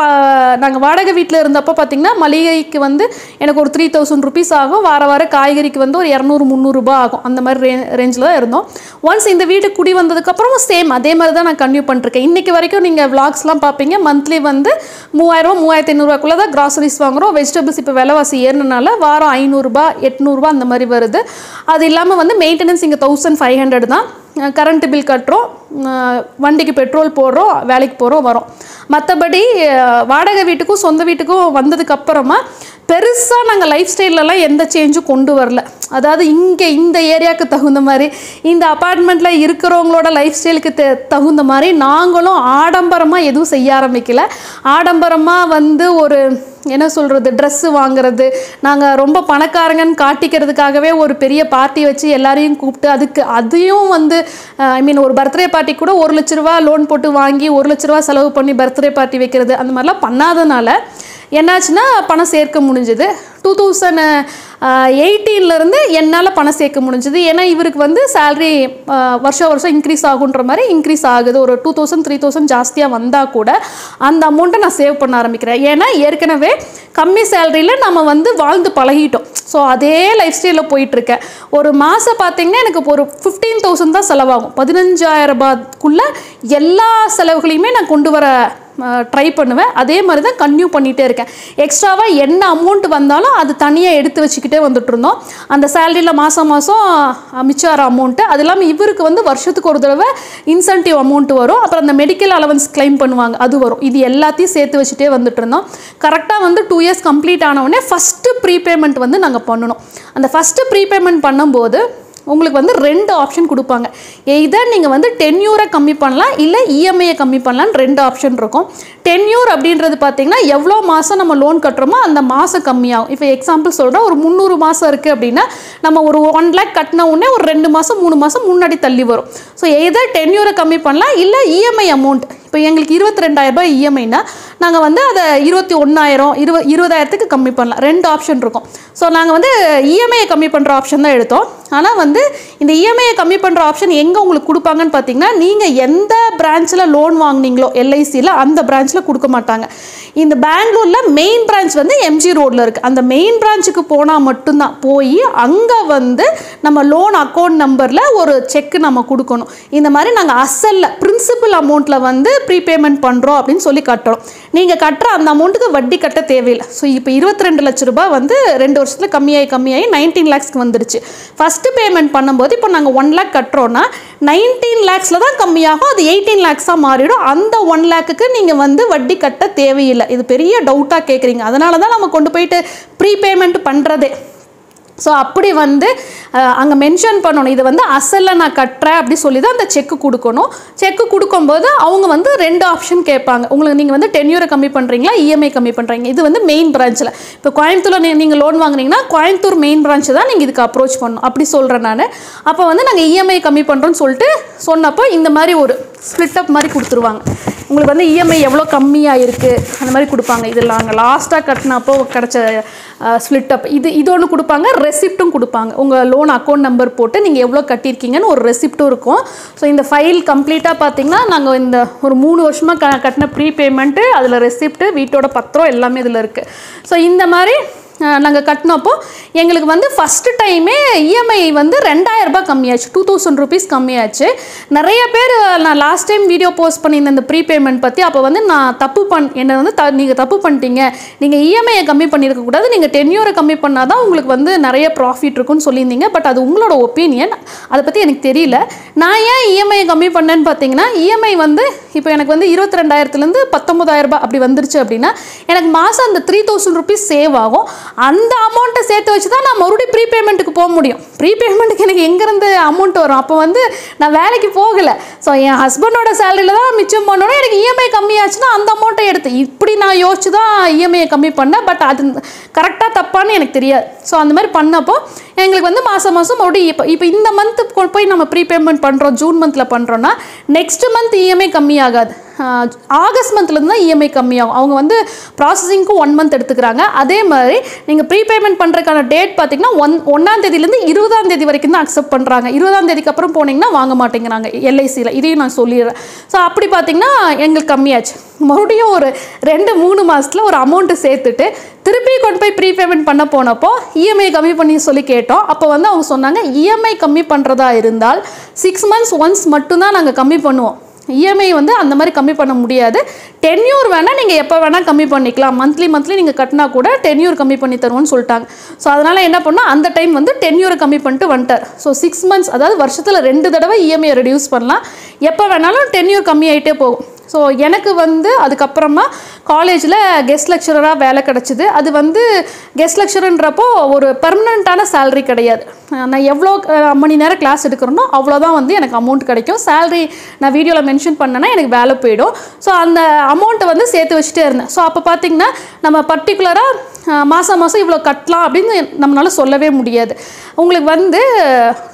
நாங்க வாடகை வீட்ல இருந்தப்ப பாத்தீங்கன்னா மளிகைக்கு வந்து எனக்கு ஒரு three thousand rupees ஆகும். வார வார காய்கறிக்கு வந்து ஒரு two hundred three hundred ரூபாய் ஆகும். அந்த மாதிரி ரேஞ்சில தான் இருந்தோம். ஒன்ஸ் இந்த வீட்டு குடி வந்ததுக்கு அப்புறம் சேம் அதே மாதிரி தான் நான் கண்டினியூ பண்ணிருக்கேன். இன்னைக்கு வரைக்கும் நீங்க vlogsலாம் பாப்பீங்க. மந்த்லி வந்து three thousand three thousand five hundred ரூபாய்க்குள்ள தான் groceries வாங்குறோம். vegetables இப்ப விலைவாசி ஏறுனனால வாரம் five hundred ரூபாய் eight hundred ரூபாய் அந்த மாதிரி வருது. அது இல்லாம வந்து maintenance இங்க fifteen hundred தான். கரண்ட் பில் கட்டுறோம், வண்டிக்கு பெட்ரோல் போடுறோம், வேலைக்கு போகிறோம், வரோம். மற்றபடி வாடகை வீட்டுக்கும் சொந்த வீட்டுக்கும் வந்ததுக்கப்புறமா பெருசாக நாங்கள் லைஃப் ஸ்டைலெலாம் எந்த சேஞ்சும் கொண்டு வரல. அதாவது இங்கே இந்த ஏரியாவுக்கு தகுந்த மாதிரி இந்த அப்பார்ட்மெண்ட்டில் இருக்கிறவங்களோட லைஃப் ஸ்டைலுக்கு த தகுந்த மாதிரி நாங்களும் ஆடம்பரமாக எதுவும் செய்ய ஆரம்பிக்கலை. ஆடம்பரமாக வந்து ஒரு என்ன சொல்கிறது ட்ரெஸ்ஸு வாங்குறது, நாங்கள் ரொம்ப பணக்காரங்கன்னு காட்டிக்கிறதுக்காகவே ஒரு பெரிய பார்ட்டி வச்சு எல்லாரையும் கூப்பிட்டு அதுக்கு அதையும் வந்து ஐ மீன் ஒரு பர்த்டே பார்ட்டி கூட ஒரு லட்ச ரூபா லோன் போட்டு வாங்கி ஒரு லட்ச ரூபா செலவு பண்ணி பர்த்டே பார்ட்டி வைக்கிறது அந்த மாதிரிலாம் பண்ணாதனால என்னாச்சுன்னா பணம் சேர்க்க முடிஞ்சுது. டூ தௌசண்ட் எயிட்டீன்லேருந்து என்னால் பணம் சேர்க்க முடிஞ்சுது. ஏன்னா இவருக்கு வந்து சேலரி வருஷம் வருஷம் இன்க்ரீஸ் ஆகுன்ற மாதிரி இன்க்ரீஸ் ஆகுது. ஒரு டூ தௌசண்ட் த்ரீ தௌசண்ட் ஜாஸ்தியாக வந்தால் கூட அந்த அமௌண்ட்டை நான் சேவ் பண்ண ஆரம்பிக்கிறேன். ஏன்னா ஏற்கனவே கம்மி சேலரியில் நம்ம வந்து வாழ்ந்து பழகிட்டோம். ஸோ அதே லைஃப் ஸ்டைலில் போயிட்டுருக்கேன். ஒரு மாதம் பார்த்திங்கன்னா எனக்கு ஒரு ஃபிஃப்டீன் தௌசண்ட் தான் செலவாகும். பதினஞ்சாயிரம் ரூபாய்க்குள்ளே எல்லா செலவுகளையுமே நான் கொண்டு வர ட்ரை பண்ணுவேன். அதே மாதிரி தான் கன்யூ பண்ணிகிட்டே இருக்கேன். எக்ஸ்ட்ராவாக என்ன அமௌண்ட் வந்தாலும் அது தனியாக எடுத்து வச்சுக்கிட்டே வந்துட்டு இருந்தோம். அந்த சேலரியில் மாதம் மாதம் மிச்சார அமௌண்ட்டு, அது இல்லாமல் இவருக்கு வந்து வருஷத்துக்கு ஒரு தடவை இன்சென்டிவ் அமௌண்ட் வரும். அப்புறம் அந்த மெடிக்கல் அலவன்ஸ் கிளைம் பண்ணுவாங்க, அது வரும். இது எல்லாத்தையும் சேர்த்து வச்சுட்டே வந்துட்டு இருந்தோம். கரெக்டாக வந்து டூ இயர்ஸ் கம்ப்ளீட் ஆனவுடனே ஃபஸ்ட்டு ப்ரீபேமெண்ட் வந்து நாங்கள் பண்ணணும். அந்த ஃபஸ்ட்டு ப்ரீபேமெண்ட் பண்ணும்போது உங்களுக்கு வந்து ரெண்டு ஆப்ஷன் கொடுப்பாங்க. எய்தர் நீங்கள் வந்து டென்யூரை கம்மி பண்ணலாம், இல்லை இஎம்ஐயை கம்மி பண்ணலான்னு ரெண்டு ஆப்ஷன் இருக்கும். டென்யூர் அப்படின்றது பார்த்தீங்கன்னா எவ்வளோ மாதம் நம்ம லோன் கட்டுறோமோ அந்த மாதம் கம்மியாகும். இப்போ எக்ஸாம்பிள் சொல்கிறோம், ஒரு முந்நூறு மாதம் இருக்குது அப்படின்னா நம்ம ஒரு ஒன் லேக் கட்டின உடனே ஒரு ரெண்டு மாதம் மூணு மாதம் முன்னாடி தள்ளி வரும். ஸோ எய்தர் டென்யூரை கம்மி பண்ணலாம், இல்லை இஎம்ஐ அமௌண்ட். இப்போ எங்களுக்கு இருபத்தி ரெண்டாயிரம் ரூபாய் இஎம்ஐனா நாங்கள் வந்து அதை இருபத்தி ஒன்றாயிரம் இருப இருபதாயிரத்துக்கு கம்மி பண்ணலாம். ரெண்டு ஆப்ஷன் இருக்கும். ஸோ நாங்கள் வந்து இஎம்ஐயை கம்மி பண்ணுற ஆப்ஷன் தான் எடுத்தோம். ஆனால் வந்து இந்த இஎம்ஐயை கம்மி பண்ணுற ஆப்ஷன் எங்கே உங்களுக்கு கொடுப்பாங்கன்னு பார்த்தீங்கன்னா நீங்கள் எந்த பிரான்ச்சில் லோன் வாங்கினீங்களோ எல்ஐசியில் அந்த பிரான்ச்சில் கொடுக்க மாட்டாங்க. இந்த பெங்களூரில் மெயின் பிரான்ச் வந்து எம்ஜி ரோடில் இருக்குது. அந்த மெயின் பிரான்ச்சுக்கு போனால் மட்டும்தான் போய் அங்கே வந்து நம்ம லோன் அக்கௌண்ட் நம்பரில் ஒரு செக்கு நம்ம கொடுக்கணும். இந்த மாதிரி நாங்கள் அசலில் பிரின்சிபல் அமௌண்ட்டில் வந்து ப்ரீபேமெண்ட் பண்ணுறோம் அப்படின்னு சொல்லி கட்டுறோம். நீங்கள் கட்டுற அந்த அமௌண்ட்டுக்கு வட்டி கட்ட தேவையில்லை. ஸோ இப்போ இருபத்தி ரெண்டு லட்ச ரூபாய் வந்து ரெண்டு வருஷத்தில் கம்மியாகி கம்மியாகி நைன்டீன் லேக்ஸ்க்கு வந்துருச்சு. ஃபஸ்ட்டு பேமெண்ட் பண்ணும்போது இப்போ நாங்கள் ஒன் லேக் கட்டுறோன்னா நைன்டீன் லேக்ஸில் தான் கம்மியாகும், அது எயிட்டீன் லேக்ஸாக மாறிடும். அந்த ஒன் லேக்குக்கு நீங்கள் வந்து வட்டி கட்ட தேவையில்லை. இது பெரிய டவுட்டாக கேட்குறீங்க, அதனால தான் நம்ம கொண்டு போயிட்டு ப்ரீபேமெண்ட் பண்ணுறதே. ஸோ அப்படி வந்து அங்கே மென்ஷன் பண்ணணும், இது வந்து அசலில் நான் கட்டுறேன் அப்படி சொல்லி தான் அந்த செக்கு கொடுக்கணும். செக்கு கொடுக்கும்போது அவங்க வந்து ரெண்டு ஆப்ஷன் கேட்பாங்க உங்களுக்கு. நீங்கள் வந்து டென்யூரை கம்மி பண்ணுறீங்களா, இஎம்ஐ கம்மி பண்ணுறீங்க. இது வந்து மெயின் பிரான்ச்சில். இப்போ கோயம்புத்தூரில் நீங்கள் லோன் வாங்குறீங்கன்னா கோயம்புத்தூர் மெயின் பிரான்ச்சு தான் நீங்கள் இதுக்கு அப்ரோச் பண்ணணும் அப்படி சொல்கிறேன் நான். அப்போ வந்து நாங்கள் இஎம்ஐ கம்மி பண்ணுறோன்னு சொல்லிட்டு சொன்னப்போ இந்த மாதிரி ஒரு ஸ்பிளிட்டப் மாதிரி கொடுத்துருவாங்க. உங்களுக்கு வந்து இஎம்ஐ எவ்வளோ கம்மியாக இருக்குது அந்த மாதிரி கொடுப்பாங்க. இது நாங்கள் லாஸ்ட்டாக கட்டினப்போ கிடச்ச ஸ்பிளிட்டப் இது இது ஒன்று கொடுப்பாங்க. ரெசிப்ட்டும் கொடுப்பாங்க. உங்கள் லோன் அக்கௌண்ட் நம்பர் போட்டு நீங்கள் எவ்வளோ கட்டியிருக்கீங்கன்னு ஒரு ரெசிப்ட்டும் இருக்கும். ஸோ இந்த ஃபைல் கம்ப்ளீட்டாக பார்த்தீங்கன்னா நாங்கள் இந்த ஒரு மூணு வருஷமாக க கட்டின ப்ரீ பேமெண்ட்டு, அதில் ரெசிப்ட்டு, வீட்டோட பத்திரம் எல்லாமே இதில் இருக்குது. ஸோ இந்த மாதிரி நாங்கள் கட்டினப்போ எங்களுக்கு வந்து ஃபஸ்ட்டு டைமே இஎம்ஐ வந்து ரெண்டாயிரம் ரூபாய் கம்மியாச்சு, டூ தௌசண்ட் ருபீஸ் கம்மியாச்சு. நிறைய பேர் நான் லாஸ்ட் டைம் வீடியோ போஸ்ட் பண்ணியிருந்தேன் இந்த ப்ரீ பேமெண்ட் பற்றி. அப்போ வந்து நான் தப்பு பண் என்னை வந்து த நீங்கள் தப்பு பண்ணிட்டீங்க, நீங்கள் இஎம்ஐயை கம்மி பண்ணியிருக்கக்கூடாது, நீங்கள் டென்யூரை கம்மி பண்ணால் தான் உங்களுக்கு வந்து நிறைய ப்ராஃபிட் இருக்குன்னு சொல்லியிருந்தீங்க. பட் அது உங்களோட ஒப்பீனியன், அதை பற்றி எனக்கு தெரியல. நான் ஏன் இஎம்ஐயை கம்மி பண்ணேன்னு பார்த்தீங்கன்னா இஎம்ஐ வந்து இப்போ எனக்கு வந்து இருபத்தி ரெண்டாயிரத்துலேருந்து பத்தொம்பதாயிரம் ரூபாய் அப்படி வந்துருச்சு அப்படின்னா எனக்கு மாதம் அந்த த்ரீ தௌசண்ட் ருபீஸ் சேவ் ஆகும். அந்த அமௌண்ட்டை சேர்த்து வச்சு தான் நான் மறுபடியும் ப்ரீ பேமெண்ட்டுக்கு போக முடியும். ப்ரீ பேமெண்ட்டுக்கு எனக்கு எங்கேருந்து அமௌண்ட் வரும்? அப்போ வந்து நான் வேலைக்கு போகலை. ஸோ என் ஹஸ்பண்டோட சேலரியில் தான் மிச்சம் பண்ணணும். எனக்கு இஎம்ஐ கம்மியாச்சுன்னா அந்த அமௌண்ட்டை எடுத்து இப்படி நான் யோசிச்சு தான் இஎம்ஐயை கம்மி பண்ணேன். பட் அது கரெக்டாக தப்பான்னு எனக்கு தெரியாது. ஸோ அந்த மாதிரி பண்ணப்போ எங்களுக்கு வந்து மாதம் மாதம் மறுபடியும் இப்போ இப்போ இந்த மந்த்து போய் நம்ம ப்ரீ பேமெண்ட் பண்ணுறோம், ஜூன் மந்தில் பண்ணுறோன்னா நெக்ஸ்ட் மந்த் இஎம்ஐ கம்மியாகாது. ஆகஸ்ட் மந்த்ல இருந்து தான் இஎம்ஐ கம்மியாகும். அவங்க வந்து ப்ராசஸிங்க்கு ஒன் மந்த் எடுத்துக்கிறாங்க. அதே மாதிரி நீங்கள் ப்ரீ பேமெண்ட் பண்ணுறதுக்கான டேட் பார்த்தீங்கன்னா ஒன் ஒன்றாம் தேதியிலேருந்து இருபதாம் தேதி வரைக்கும் தான் அக்செப்ட் பண்ணுறாங்க. இருபதாம் தேதிக்கு அப்புறம் போனீங்கன்னா வாங்க மாட்டேங்கிறாங்க எல்ஐசியில். இதையும் நான் சொல்லிடுறேன். ஸோ அப்படி பார்த்தீங்கன்னா எங்களுக்கு கம்மியாச்சு. மறுபடியும் ஒரு ரெண்டு மூணு மாதத்தில் ஒரு அமௌண்ட்டு சேர்த்துட்டு திருப்பி கொண்டு போய் ப்ரீ பேமெண்ட் பண்ண போனப்போ இஎம்ஐ கம்மி பண்ணி சொல்லி கேட்டோம். அப்போ வந்து அவங்க சொன்னாங்க, இஎம்ஐ கம்மி பண்ணுறதா இருந்தால் சிக்ஸ் மந்த்ஸ் ஒன்ஸ் மட்டும்தான் நாங்கள் கம்மி பண்ணுவோம். இஎம்ஐ வந்து அந்த மாதிரி கம்மி பண்ண முடியாது. டென்யூர் வேணால் நீங்கள் எப்போ வேணால் கம்மி பண்ணிக்கலாம். மந்த்லி மந்த்லி நீங்கள் கட்டினா கூட டென்யூர் கம்மி பண்ணி தருவோம்னு சொல்லிட்டாங்க. ஸோ அதனால் என்ன பண்ணோம், அந்த டைம் வந்து டென்யூரை கம்மி பண்ணிட்டு வந்துட்டார். ஸோ சிக்ஸ் மந்த்ஸ் அதாவது வருஷத்தில் ரெண்டு தடவை இஎம்ஐ ரெடியூஸ் பண்ணலாம். எப்போ வேணாலும் டென்யூர் கம்மி ஆகிட்டே போகும். ஸோ எனக்கு வந்து அதுக்கப்புறமா காலேஜில் கெஸ்ட் லெக்சரராக வேலை கிடச்சிது. அது வந்து கெஸ்ட் லெக்சருன்றப்போ ஒரு பெர்மனண்ட்டான சேலரி கிடையாது. நான் எவ்வளோ மணி நேரம் கிளாஸ் எடுக்கிறனோ அவ்வளோதான் வந்து எனக்கு அமௌண்ட் கிடைக்கும். சேலரி நான் வீடியோவில் மென்ஷன் பண்ணேன்னா எனக்கு வேலை போயிடும். ஸோ அந்த அமௌண்ட்டை வந்து சேர்த்து வச்சுட்டே இருந்தேன். ஸோ அப்போ பார்த்திங்கன்னா நம்ம பர்டிகுலராக மாதம் மாதம் இவ்வளோ கட்டலாம் அப்படின்னு நம்மளால் சொல்லவே முடியாது. உங்களுக்கு வந்து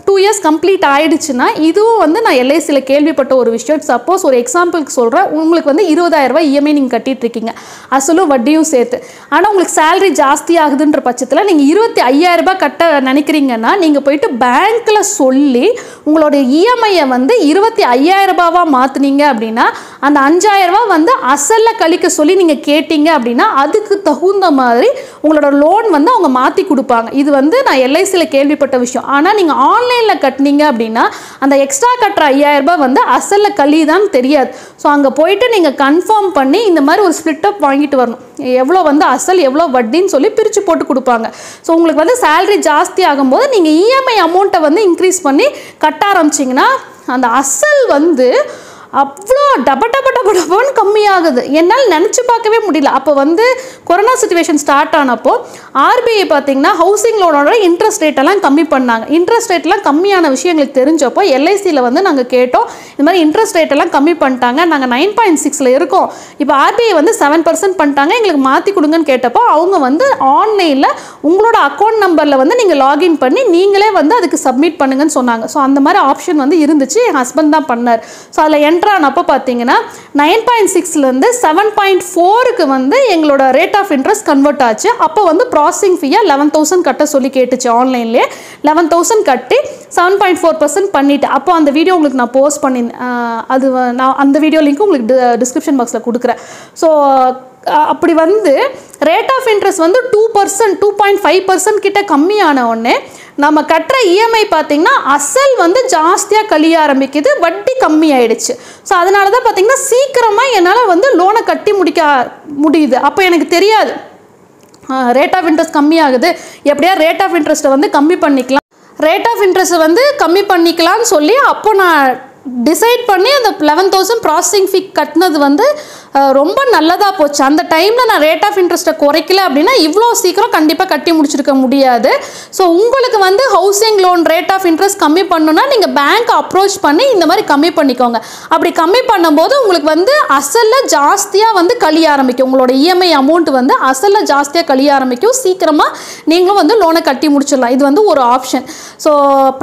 டூ இயர்ஸ் கம்ப்ளீட் ஆகிடுச்சுன்னா இதுவும் வந்து நான் எல்ஐசியில் கேள்விப்பட்ட ஒரு விஷயம். சப்போஸ் ஒரு எக்ஸாம்பிளுக்கு சொல்கிறேன், உங்களுக்கு வந்து இருபதாயிரம் ரூபாய் இஎம்ஐ நீங்க கட்டிட்டு இருக்கீங்க, அசலும் வட்டியும் சேர்த்து. ஆனா உங்களுக்கு சேலரி ஜாஸ்தி ஆகுதுன்ற பட்சத்தில் நீங்க இருபத்தி ஐயாயிரம் ரூபாய் கட்ட நினைக்கிறீங்கன்னா நீங்க போயிட்டு பேங்க்ல சொல்லி உங்களோட இஎம்ஐயை வந்து இருபத்தி ஐயாயிரம் ரூபாவா மாத்தினீங்க அப்படின்னா அந்த அஞ்சாயிரம் ரூபாய் வந்து அசல்ல கழிக்க சொல்லி நீங்க கேட்டீங்க அப்படின்னா அதுக்கு தகுந்த மாதிரி உங்களோட லோன் வந்து அவங்க மாற்றி கொடுப்பாங்க. இது வந்து நான் எல்ஐசியில் கேள்விப்பட்ட விஷயம். ஆனால் நீங்கள் ஆன்லைனில் கட்டினீங்க அப்படின்னா அந்த எக்ஸ்ட்ரா கட்டுற ஐயாயிரம் ரூபாய் வந்து அசல்ல கழிதான்னு தெரியாது. ஸோ அங்கே போயிட்டு நீங்கள் கன்ஃபார்ம் பண்ணி இந்த மாதிரி ஒரு ஸ்பிளிட் அப் வாங்கிட்டு வரணும். எவ்வளோ வந்து அசல் எவ்வளோ வட்டின்னு சொல்லி பிரித்து போட்டு கொடுப்பாங்க. ஸோ உங்களுக்கு வந்து சேலரி ஜாஸ்தி ஆகும்போது நீங்கள் இஎம்ஐ அமௌண்ட்டை வந்து இன்க்ரீஸ் பண்ணி கட்ட ஆரம்பிச்சிங்கன்னா அந்த அசல் வந்து அவ்வளோ டப டப டப டபன்னு கம்மியாகுது. என்னால் நினச்சி பார்க்கவே முடியல. அப்போ வந்து கொரோனா சுச்சுவேஷன் ஸ்டார்ட் ஆனப்போ ஆர்பிஐ பார்த்திங்கன்னா ஹவுசிங் லோனோட இன்ட்ரெஸ்ட் ரேட்டெல்லாம் கம்மி பண்ணாங்க. இன்ட்ரெஸ்ட் ரேட்டெலாம் கம்மியான விஷயம் எங்களுக்கு தெரிஞ்சப்போ எல்ஐசியில் வந்து நாங்கள் கேட்டோம், இந்த மாதிரி இன்ட்ரெஸ்ட் ரேட்டெல்லாம் கம்மி பண்ணிட்டாங்க, நாங்கள் நைன் பாயிண்ட் சிக்ஸில் இருக்கோம், இப்போ ஆர்பிஐ வந்து செவன் பர்சன்ட் பண்ணிட்டாங்க, எங்களுக்கு மாற்றி கொடுங்கன்னு கேட்டப்போ அவங்க வந்து ஆன்லைனில் உங்களோட அக்கௌண்ட் நம்பரில் வந்து நீங்கள் லாகின் பண்ணி நீங்களே வந்து அதுக்கு சப்மிட் பண்ணுங்கன்னு சொன்னாங்க. ஸோ அந்த மாதிரி ஆப்ஷன் வந்து இருந்துச்சு. என் ஹஸ்பண்ட் தான் பண்ணார். ஸோ அதில் என் அப்போ பார்த்தீங்கன்னா நைன் பாயிண்ட் சிக்ஸ்லேருந்து செவன் பாயிண்ட் ஃபோருக்கு வந்து எங்களோட ரேட் ஆஃப் இன்ட்ரெஸ்ட் கன்வெர்ட் ஆச்சு. அப்போ வந்து ப்ராசஸிங் ஃபீயாக லெவன் தௌசண்ட் கட்ட சொல்லி கேட்டுச்சு. ஆன்லைன்லேயே லெவன் தௌசண்ட் கட்டி செவன் பாயிண்ட் ஃபோர் பர்சன்ட் பண்ணிவிட்டு அப்போ அந்த வீடியோ உங்களுக்கு நான் போஸ்ட் பண்ணியிருந்தேன். அது நான் அந்த வீடியோ லிங்க் உங்களுக்கு டிஸ்கிரிப்ஷன் பாக்ஸில் கொடுக்குறேன். ஸோ அப்படி வந்து ரேட் ஆஃப் இன்ட்ரெஸ்ட் வந்து two percent two point five percent கிட்ட கம்மியான உடனே நம்ம கட்டுற இஎம்ஐ பார்த்திங்கன்னா அசல் வந்து ஜாஸ்தியாக கழிய ஆரம்பிக்குது, வட்டி கம்மி ஆகிடுச்சு. ஸோ அதனால தான் பார்த்திங்கன்னா சீக்கிரமாக என்னால் வந்து லோனை கட்டி முடிக்க முடியுது. அப்போ எனக்கு தெரியாது ரேட் ஆஃப் இன்ட்ரெஸ்ட் கம்மியாகுது, எப்படியா ரேட் ஆஃப் இன்ட்ரெஸ்ட்டை வந்து கம்மி பண்ணிக்கலாம் ரேட் ஆஃப் இன்ட்ரெஸ்ட்டை வந்து கம்மி பண்ணிக்கலாம்னு சொல்லி அப்போ நான் டிசைட் பண்ணி அந்த லெவன் தௌசண்ட் ப்ராசஸிங் ஃபீ கட்டினது வந்து ரொம்ப நல்லதாக போச்சு. அந்த டைமில் நான் ரேட் ஆஃப் இன்ட்ரெஸ்ட்டை குறைக்கல அப்படின்னா இவ்வளோ சீக்கிரம் கண்டிப்பாக கட்டி முடிச்சிருக்க முடியாது. ஸோ உங்களுக்கு வந்து housing loan rate of interest கம்மி பண்ணணுன்னா நீங்கள் பேங்க்கை அப்ரோச் பண்ணி இந்த மாதிரி கம்மி பண்ணிக்கோங்க. அப்படி கம்மி பண்ணும்போது உங்களுக்கு வந்து அசலில் ஜாஸ்தியாக வந்து கழிய ஆரம்பிக்கும். உங்களோட இஎம்ஐ அமௌண்ட் வந்து அசலில் ஜாஸ்தியாக கழிய ஆரம்பிக்கும். சீக்கிரமாக நீங்களும் வந்து லோனை கட்டி முடிச்சிடலாம். இது வந்து ஒரு ஆப்ஷன். ஸோ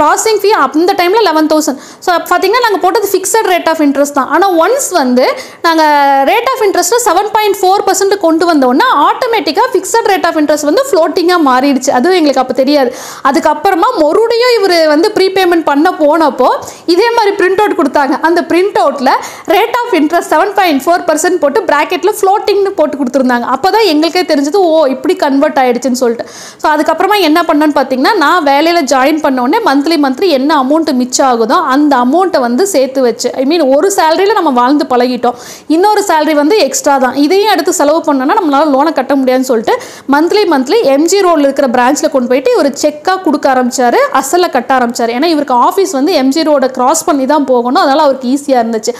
ப்ராசஸிங் ஃபீ அந்த டைமில் லெவன் தௌசண்ட் ஸோ பார்த்தீங்கன்னா நாங்கள் போட்டது ஃபிக்ஸட் ரேட் ஆஃப் இன்ட்ரெஸ்ட் தான். ஆனால் ஒன்ஸ் வந்து நாங்கள் ரேட் ஆஃப் இன்ட்ரெஸ்ட்டை செவன் பாயிண்ட் ஃபோர் பர்சன்ட் கொண்டு வந்தோன்னா ஆட்டோமேட்டிக்காக ஃபிக்ஸட் ரேட் ஆஃப் இன்ட்ரெஸ்ட் வந்து ஃப்ளோட்டிங்காக மாறிடுச்சு. அதுவும் எங்களுக்கு அப்போ தெரியாது. அதுக்கப்புறமா மறுபடியும் இவர் வந்து ப்ரீபேமெண்ட் பண்ண போனப்போ இதே மாதிரி பிரிண்ட் அவுட் கொடுத்தாங்க. அந்த பிரிண்ட் அவுட்டில் rate of interest seven point four percent போட்டு ப்ராக்கெட்டில் ஃப்ளோட்டிங்னு போட்டு கொடுத்துருந்தாங்க. அப்போ தான் எங்களுக்கே தெரிஞ்சது, ஓ இப்படி கன்வெர்ட் ஆகிடுச்சுன்னு சொல்லிட்டு. ஸோ அதுக்கப்புறமா என்ன பண்ணோன்னு பார்த்தீங்கன்னா நான் வேலையில் ஜாயின் பண்ணோடனே மந்த்லி மந்த்லி என்ன அமௌண்ட் மிச்சம் ஆகுதோ அந்த அமௌண்ட்டை வந்து சேர்த்து வச்சு, ஐ மீன் ஒரு சேலரியில் நம்ம வாழ்ந்து பழகிட்டோம், இன்னொரு சேலரி வந்து எக்ஸ்ட்ரா தான், இதையும் எடுத்து செலவு பண்ணோன்னா நம்மளால லோனை கட்ட முடியாதுன்னு சொல்லிட்டு மந்த்லி மந்த்லி எம்ஜி ரோடில் இருக்கிற பிரான்ச்சில் கொண்டு போயிட்டு இவர் செக்காக கொடுக்க ஆரம்பித்தார். அசலை கட்ட ஆரம்பித்தார். ஏன்னா இவருக்கு ஆஃபீஸ் வந்து எம்ஜி ரோடை கிராஸ் பண்ணி தான் போகணும். அதனால் அவருக்கு ஈஸியாக இருந்துச்சு.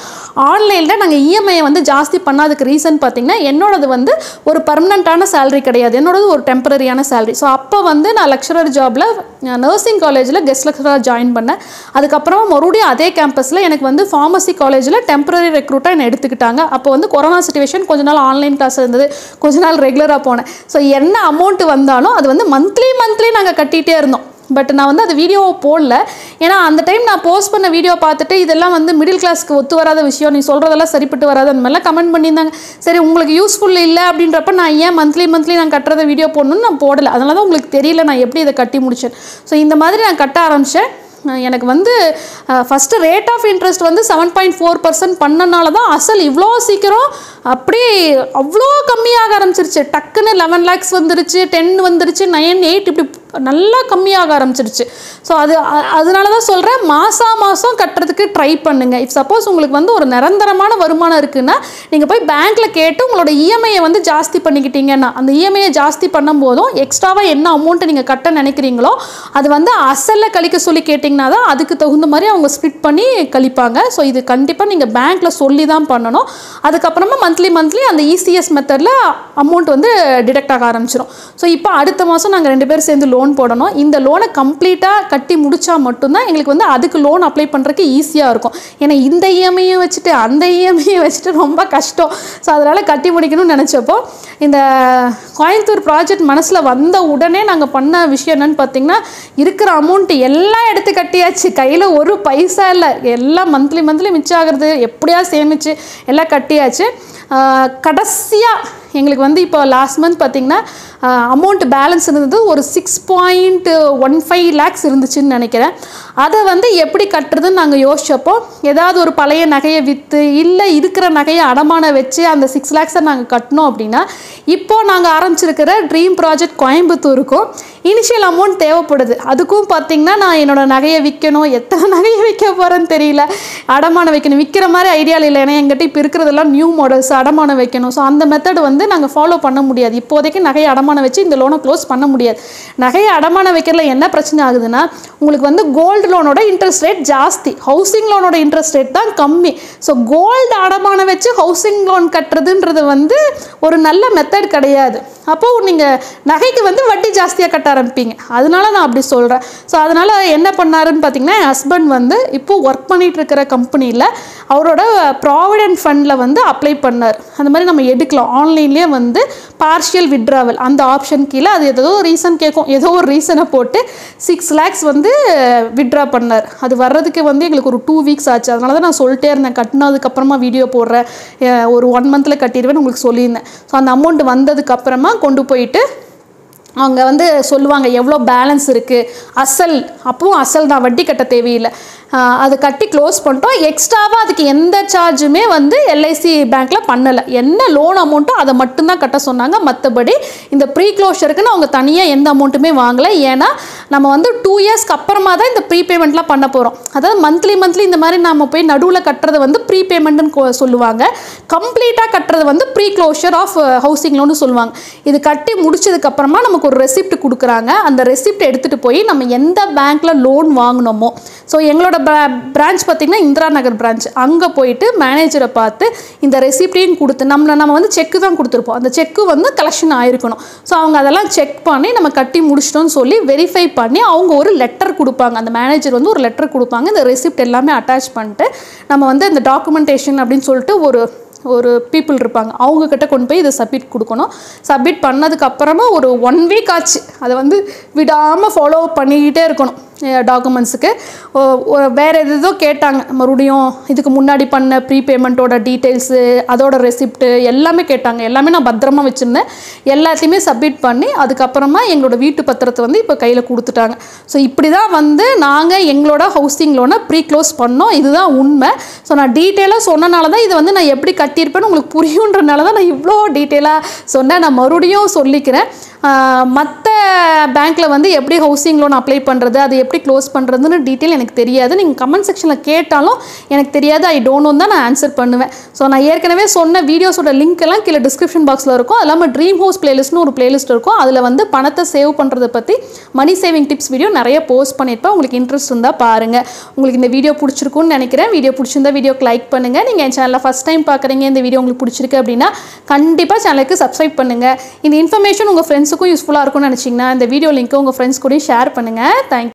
ஆன்லைனில் நாங்கள் இஎம்ஐயை வந்து ஜாஸ்தி பண்ணாதுக்கு ரீசன் பார்த்தீங்கன்னா என்னோடது வந்து ஒரு பர்மனண்ட்டான சேலரி கிடையாது, என்னோடது ஒரு டெம்பரரியான சேலரி. ஸோ அப்போ வந்து நான் லெக்சரர் ஜாபில் நர்சிங் காலேஜில் கெஸ்ட் லெக்சராக ஜாயின் பண்ணேன். அதுக்கப்புறமா மறுபடியும் அதே கேம்பஸ் எனக்கு வந்து ஃபார்மசி காலேஜில் டெம்பரரி ரெக்ரூட்டாக என்னை எடுத்துக்கிட்டாங்க. அப்போ வந்து கொரோனா சுச்சுவேஷன், கொஞ்ச நாள் ஆன்லைன் கிளாஸ் இருந்தது, கொஞ்ச நாள் ரெகுலராக போனேன். ஸோ என்ன அமௌண்ட் வந்தாலும் அது வந்து மந்த்லி மந்த்லி நாங்கள் கட்டிகிட்டே இருந்தோம். பட் நான் வந்து அந்த வீடியோவை போடல. ஏன்னா அந்த டைம் நான் போஸ்ட் பண்ண வீடியோ பார்த்துட்டு இதெல்லாம் வந்து மிடில் கிளாஸ்க்கு ஒத்து வராத விஷயம், நீ சொல்கிறதெல்லாம் சரிப்பட்டு வராது அந்த மாதிரிலாம் கமெண்ட் பண்ணியிருந்தாங்க. சரி உங்களுக்கு யூஸ்ஃபுல் இல்லை அப்படின்றப்ப நான் ஏன் மந்த்லி மந்த்லி நான் கட்டுறத வீடியோ போடணும்னு நான் போடலை. அதனால தான் உங்களுக்கு தெரியல நான் எப்படி இதை கட்டி முடிச்சேன். ஸோ இந்த மாதிரி நான் கட்ட ஆரம்பித்தேன். எனக்கு வந்து ஃபஸ்ட்டு ரேட் ஆஃப் இன்ட்ரெஸ்ட் வந்து செவன் பாயிண்ட் ஃபோர் பர்சன்ட் பண்ணனால தான் அசல் இவ்வளோ சீக்கிரம் அப்படியே அவ்வளோ கம்மியாக ஆரம்பிச்சிருச்சு. டக்குன்னு லெவன் லேக்ஸ் வந்துருச்சு, டென் வந்துருச்சு, நைன் எயிட் இப்படி நல்லா கம்மியாக ஆரம்பிச்சிருச்சு. ஸோ அது அதனால தான் சொல்கிறேன், மாதம் மாதம் கட்டுறதுக்கு ட்ரை பண்ணுங்கள். இஃப் சப்போஸ் உங்களுக்கு வந்து ஒரு நிரந்தரமான வருமானம் இருக்குன்னா நீங்கள் போய் பேங்க்கில் கேட்டு உங்களோட இஎம்ஐயை வந்து ஜாஸ்தி பண்ணிக்கிட்டீங்கன்னா, அந்த இஎம்ஐயை ஜாஸ்தி பண்ணும்போதும் எக்ஸ்ட்ராவாக என்ன அமௌண்ட்டு நீங்கள் கட்ட நினைக்கிறீங்களோ அது வந்து அசலில் கழிக்க சொல்லி கேட்டிங்கன்னா தான் அதுக்கு தகுந்த மாதிரி அவங்க ஸ்பிட் பண்ணி கழிப்பாங்க. ஸோ இது கண்டிப்பாக நீங்கள் பேங்க்கில் சொல்லி தான் பண்ணணும். அதுக்கப்புறமா மந்த்லி மந்த்லி அந்த இசிஎஸ் மெத்தடில் அமௌண்ட் வந்து டிடெக்ட் ஆக ஆரம்பிச்சிடும். ஸோ இப்போ அடுத்த மாதம் நாங்கள் ரெண்டு பேரும் சேர்ந்து லோன் போடணும். இந்த லோனை கம்ப்ளீட்டாக கட்டி முடித்தா மட்டும்தான் எங்களுக்கு வந்து அதுக்கு லோன் அப்ளை பண்ணுறதுக்கு ஈஸியாக இருக்கும். ஏன்னா இந்த இஎம்ஐயை வச்சுட்டு அந்த இஎம்ஐயை வச்சுட்டு ரொம்ப கஷ்டம். ஸோ அதனால் கட்டி முடிக்கணும்னு நினச்சப்போ இந்த கோயம்புத்தூர் ப்ராஜெக்ட் மனசில் வந்த உடனே நாங்கள் பண்ண விஷயம் என்னென்னு பார்த்தீங்கன்னா, இருக்கிற அமௌண்ட்டு எல்லாம் எடுத்து கட்டியாச்சு, கையில் ஒரு பைசா இல்லை, எல்லாம் மந்த்லி மந்த்லி மிச்சம் ஆகிறது எப்படியா சேமிச்சு எல்லாம் கட்டியாச்சு. கடைசியாக எங்களுக்கு வந்து இப்போ லாஸ்ட் மந்த் பார்த்திங்கன்னா அமௌண்ட் பேலன்ஸ் இருந்தது ஒரு six point one five lakhs இருந்துச்சுன்னு நினைக்கிறேன். அதை வந்து எப்படி கட்டுறதுன்னு நாங்கள் யோசிச்சப்போ ஏதாவது ஒரு பழைய நகையை விற்று இல்லை இருக்கிற நகையை அடமான வச்சு அந்த சிக்ஸ் லேக்ஸை நாங்கள் கட்டினோம் அப்படின்னா இப்போது நாங்கள் ஆரம்பிச்சிருக்கிற ட்ரீம் ப்ராஜெக்ட் கோயம்புத்தூருக்கும் இனிஷியல் அமௌண்ட் தேவைப்படுது. அதுக்கும் பார்த்திங்கன்னா நான் என்னோடய நகையை விற்கணும், எத்தனை நகையை விற்க போகிறேன்னு தெரியல, அடமானம் வைக்கணும், விற்கிற மாதிரி ஐடியாவில் இல்லை, ஏன்னா எங்கிட்ட இப்போ இருக்கிறதெல்லாம் நியூ மாடல்ஸ் அடமானம் வைக்கணும். ஸோ அந்த மெத்தடு வந்து நாங்கள் ஃபாலோ பண்ண முடியாது இப்போதைக்கு. நகையை அடமானம் வச்சு இந்த லோனை க்ளோஸ் பண்ண முடியாது. நகையை அடமானம் வைக்கிறதுல என்ன பிரச்சனை ஆகுதுன்னா, உங்களுக்கு வந்து கோல்டு லோனோட இன்ட்ரெஸ்ட் ரேட் ஜாஸ்தி, ஹவுசிங் லோனோட இன்ட்ரெஸ்ட் ரேட் தான் கம்மி. ஸோ கோல்டு அடமானம் வச்சு ஹவுசிங் லோன் கட்டுறதுன்றது வந்து ஒரு நல்ல மெத்தட் கிடையாது. அப்போது நீங்கள் நகைக்கு வந்து வட்டி ஜாஸ்தியாக கட்ட ஆரம்பிப்பீங்க. அதனால நான் அப்படி சொல்கிறேன். ஸோ அதனால் என்ன பண்ணாருன்னு பார்த்தீங்கன்னா, என் ஹஸ்பண்ட் வந்து இப்போது ஒர்க் பண்ணிகிட்டு இருக்கிற கம்பெனியில் அவரோட ப்ராவிடென்ட் ஃபண்டில் வந்து அப்ளை பண்ணார். அந்த மாதிரி நம்ம எடுக்கலாம் ஆன்லைன்லேயே வந்து பார்ஷியல் விட்ராவல் அந்த ஆப்ஷன் கீழே அது ஏதோ ரீசன் கேட்கும், ஏதோ ஒரு ரீசனை போட்டு சிக்ஸ் லேக்ஸ் வந்து விட்ரா பண்ணார். அது வர்றதுக்கு வந்து எங்களுக்கு ஒரு டூ வீக்ஸ் ஆச்சு. அதனால தான் நான் சொல்லிட்டே இருந்தேன், கட்டினதுக்கப்புறமா வீடியோ போடுறேன், ஒரு ஒன் மந்தில் கட்டிடுவேன்னு உங்களுக்கு சொல்லியிருந்தேன். ஸோ அந்த அமௌண்ட் வந்ததுக்கப்புறமா கொண்டு போயிட்டு அவங்க வந்து சொல்லுவாங்க எவ்வளோ பேலன்ஸ் இருக்குது அசல், அப்பவும் அசல் தான், வட்டி கட்ட தேவையில்லை. அதை கட்டி க்ளோஸ் பண்ணிட்டோம். எக்ஸ்ட்ராவாக அதுக்கு எந்த சார்ஜுமே வந்து எல்ஐசி பேங்க்கில் பண்ணலை. என்ன லோன் அமௌண்ட்டோ அதை மட்டும்தான் கட்ட சொன்னாங்க. மற்றபடி இந்த ப்ரீ க்ளோஷருக்குன்னு அவங்க தனியாக எந்த அமௌண்ட்டுமே வாங்கலை. ஏன்னா நம்ம வந்து டூ இயர்ஸ்க்கு அப்புறமா தான் இந்த ப்ரீபேமெண்ட்லாம் பண்ண போகிறோம். அதாவது மந்த்லி மந்த்லி இந்த மாதிரி நம்ம போய் நடுவில் கட்டுறது வந்து ப்ரீ பேமெண்ட்டுன்னு சொல்லுவாங்க, கம்ப்ளீட்டாக கட்டுறது வந்து ப்ரீ க்ளோஷர் ஆஃப் ஹவுசிங் லோன்னு சொல்லுவாங்க. இது கட்டி முடிச்சதுக்கப்புறமா நமக்கு ஒரு ரெசிப்ட் கொடுக்குறாங்க. அந்த ரெசிப்ட் எடுத்துகிட்டு போய் நம்ம எந்த பேங்க்கில் லோன் வாங்கினோமோ, ஸோ எங்களோட பிரான்ச் பார்த்திங்கன்னா இந்திரா நகர் பிரான்ச், அங்கே போயிட்டு மேனேஜரை பார்த்து இந்த ரெசிப்டையும் கொடுத்து நம்மளை நம்ம வந்து செக்கு தான் கொடுத்துருப்போம், அந்த செக்கு வந்து கலெக்ஷன் ஆகிருக்கணும். ஸோ அவங்க அதெல்லாம் செக் பண்ணி நம்ம கட்டி முடிச்சிட்டோன்னு சொல்லி வெரிஃபை பண்ணி அவங்க ஒரு லெட்டர் கொடுப்பாங்க. அந்த மேனேஜர் வந்து ஒரு லெட்டர் கொடுப்பாங்க, இந்த ரெசிப்ட் எல்லாமே அட்டாச் பண்ணிட்டு நம்ம வந்து இந்த டாக்குமெண்டேஷன் அப்படின்னு சொல்லிட்டு ஒரு ஒரு பீப்புள் இருப்பாங்க, அவங்கக்கிட்ட கொண்டு போய் இதை சப்மிட் கொடுக்கணும். சப்மிட் பண்ணதுக்கப்புறமா ஒரு ஒன் வீக் ஆச்சு, அதை வந்து விடாமல் ஃபாலோ பண்ணிக்கிட்டே இருக்கணும். டாக்குமெண்ட்ஸுக்கு வேறு எதோ கேட்டாங்க, மறுபடியும் இதுக்கு முன்னாடி பண்ண ப்ரீபேமெண்ட்டோட டீட்டெயில்ஸு அதோட ரெசிப்ட்டு எல்லாமே கேட்டாங்க. எல்லாமே நான் பத்திரமாக வச்சுருந்தேன், எல்லாத்தையுமே சப்மிட் பண்ணி அதுக்கப்புறமா எங்களோட வீட்டு பத்திரத்தை வந்து இப்போ கையில் கொடுத்துட்டாங்க. ஸோ இப்படி தான் வந்து நாங்கள் எங்களோட ஹவுசிங் லோனை ப்ரீ க்ளோஸ் பண்ணோம். இதுதான் உண்மை. ஸோ நான் டீட்டெயிலாக சொன்னனால தான் இது வந்து நான் எப்படி கட்டியிருப்பேன்னு உங்களுக்கு புரியுன்றனால தான் நான் இவ்வளோ டீட்டெயிலாக சொன்னேன். நான் மறுபடியும் சொல்லிக்கிறேன், மற்ற பேங்க்கில் வந்து எப்படி ஹவுசிங் லோன் அப்ளை பண்ணுறது, அது எப்படி க்ளோஸ் பண்ணுறதுன்னு டீட்டெயில் எனக்கு தெரியாது. நீங்கள் கமெண்ட் செக்ஷனில் கேட்டாலும் எனக்கு தெரியாது, ஐ டோன்ட்னு தான் நான் ஆன்சர் பண்ணுவேன். ஸோ நான் ஏற்கனவே சொன்ன வீடியோஸோட லிங்க் எல்லாம் கீழே டிஸ்கிரிப்ஷன் பாக்ஸில் இருக்கும். அது இல்லாமல் ட்ரீம் ஹவுஸ் பிளேலிஸ்ட்னு ஒரு பிளேலிஸ்ட் இருக்கும், அதில் வந்து பணத்தை சேவ் பண்ணுறதை பற்றி மணி சேவிங் டிப்ஸ் வீடியோ நிறைய போஸ்ட் பண்ணியிருப்பேன். உங்களுக்கு இன்ட்ரெஸ்ட் இருந்தால் பாருங்கள். உங்களுக்கு இந்த வீடியோ பிடிச்சிருக்குன்னு நினைக்கிறேன். வீடியோ பிடிச்சிருந்தா வீடியோக்கு லைக் பண்ணுங்கள். நீங்கள் என் சேனலில் ஃபஸ்ட் டைம் பார்க்குறீங்க, இந்த வீடியோ உங்களுக்கு பிடிச்சிருக்கு அப்படின்னா கண்டிப்பாக சேனலுக்கு சப்ஸ்கிரைப் பண்ணுங்கள். இந்த இன்ஃபர்மேஷன் உங்கள் ஃப்ரெண்ட்ஸுக்கும் யூஸ்ஃபுல்லாக இருக்கும்னு நினச்சிங்கன்னா இந்த வீடியோ லிங்க்கை உங்கள் ஃப்ரெண்ட்ஸ் கூட ஷேர் பண்ணுங்கள். தேங்க்யூ.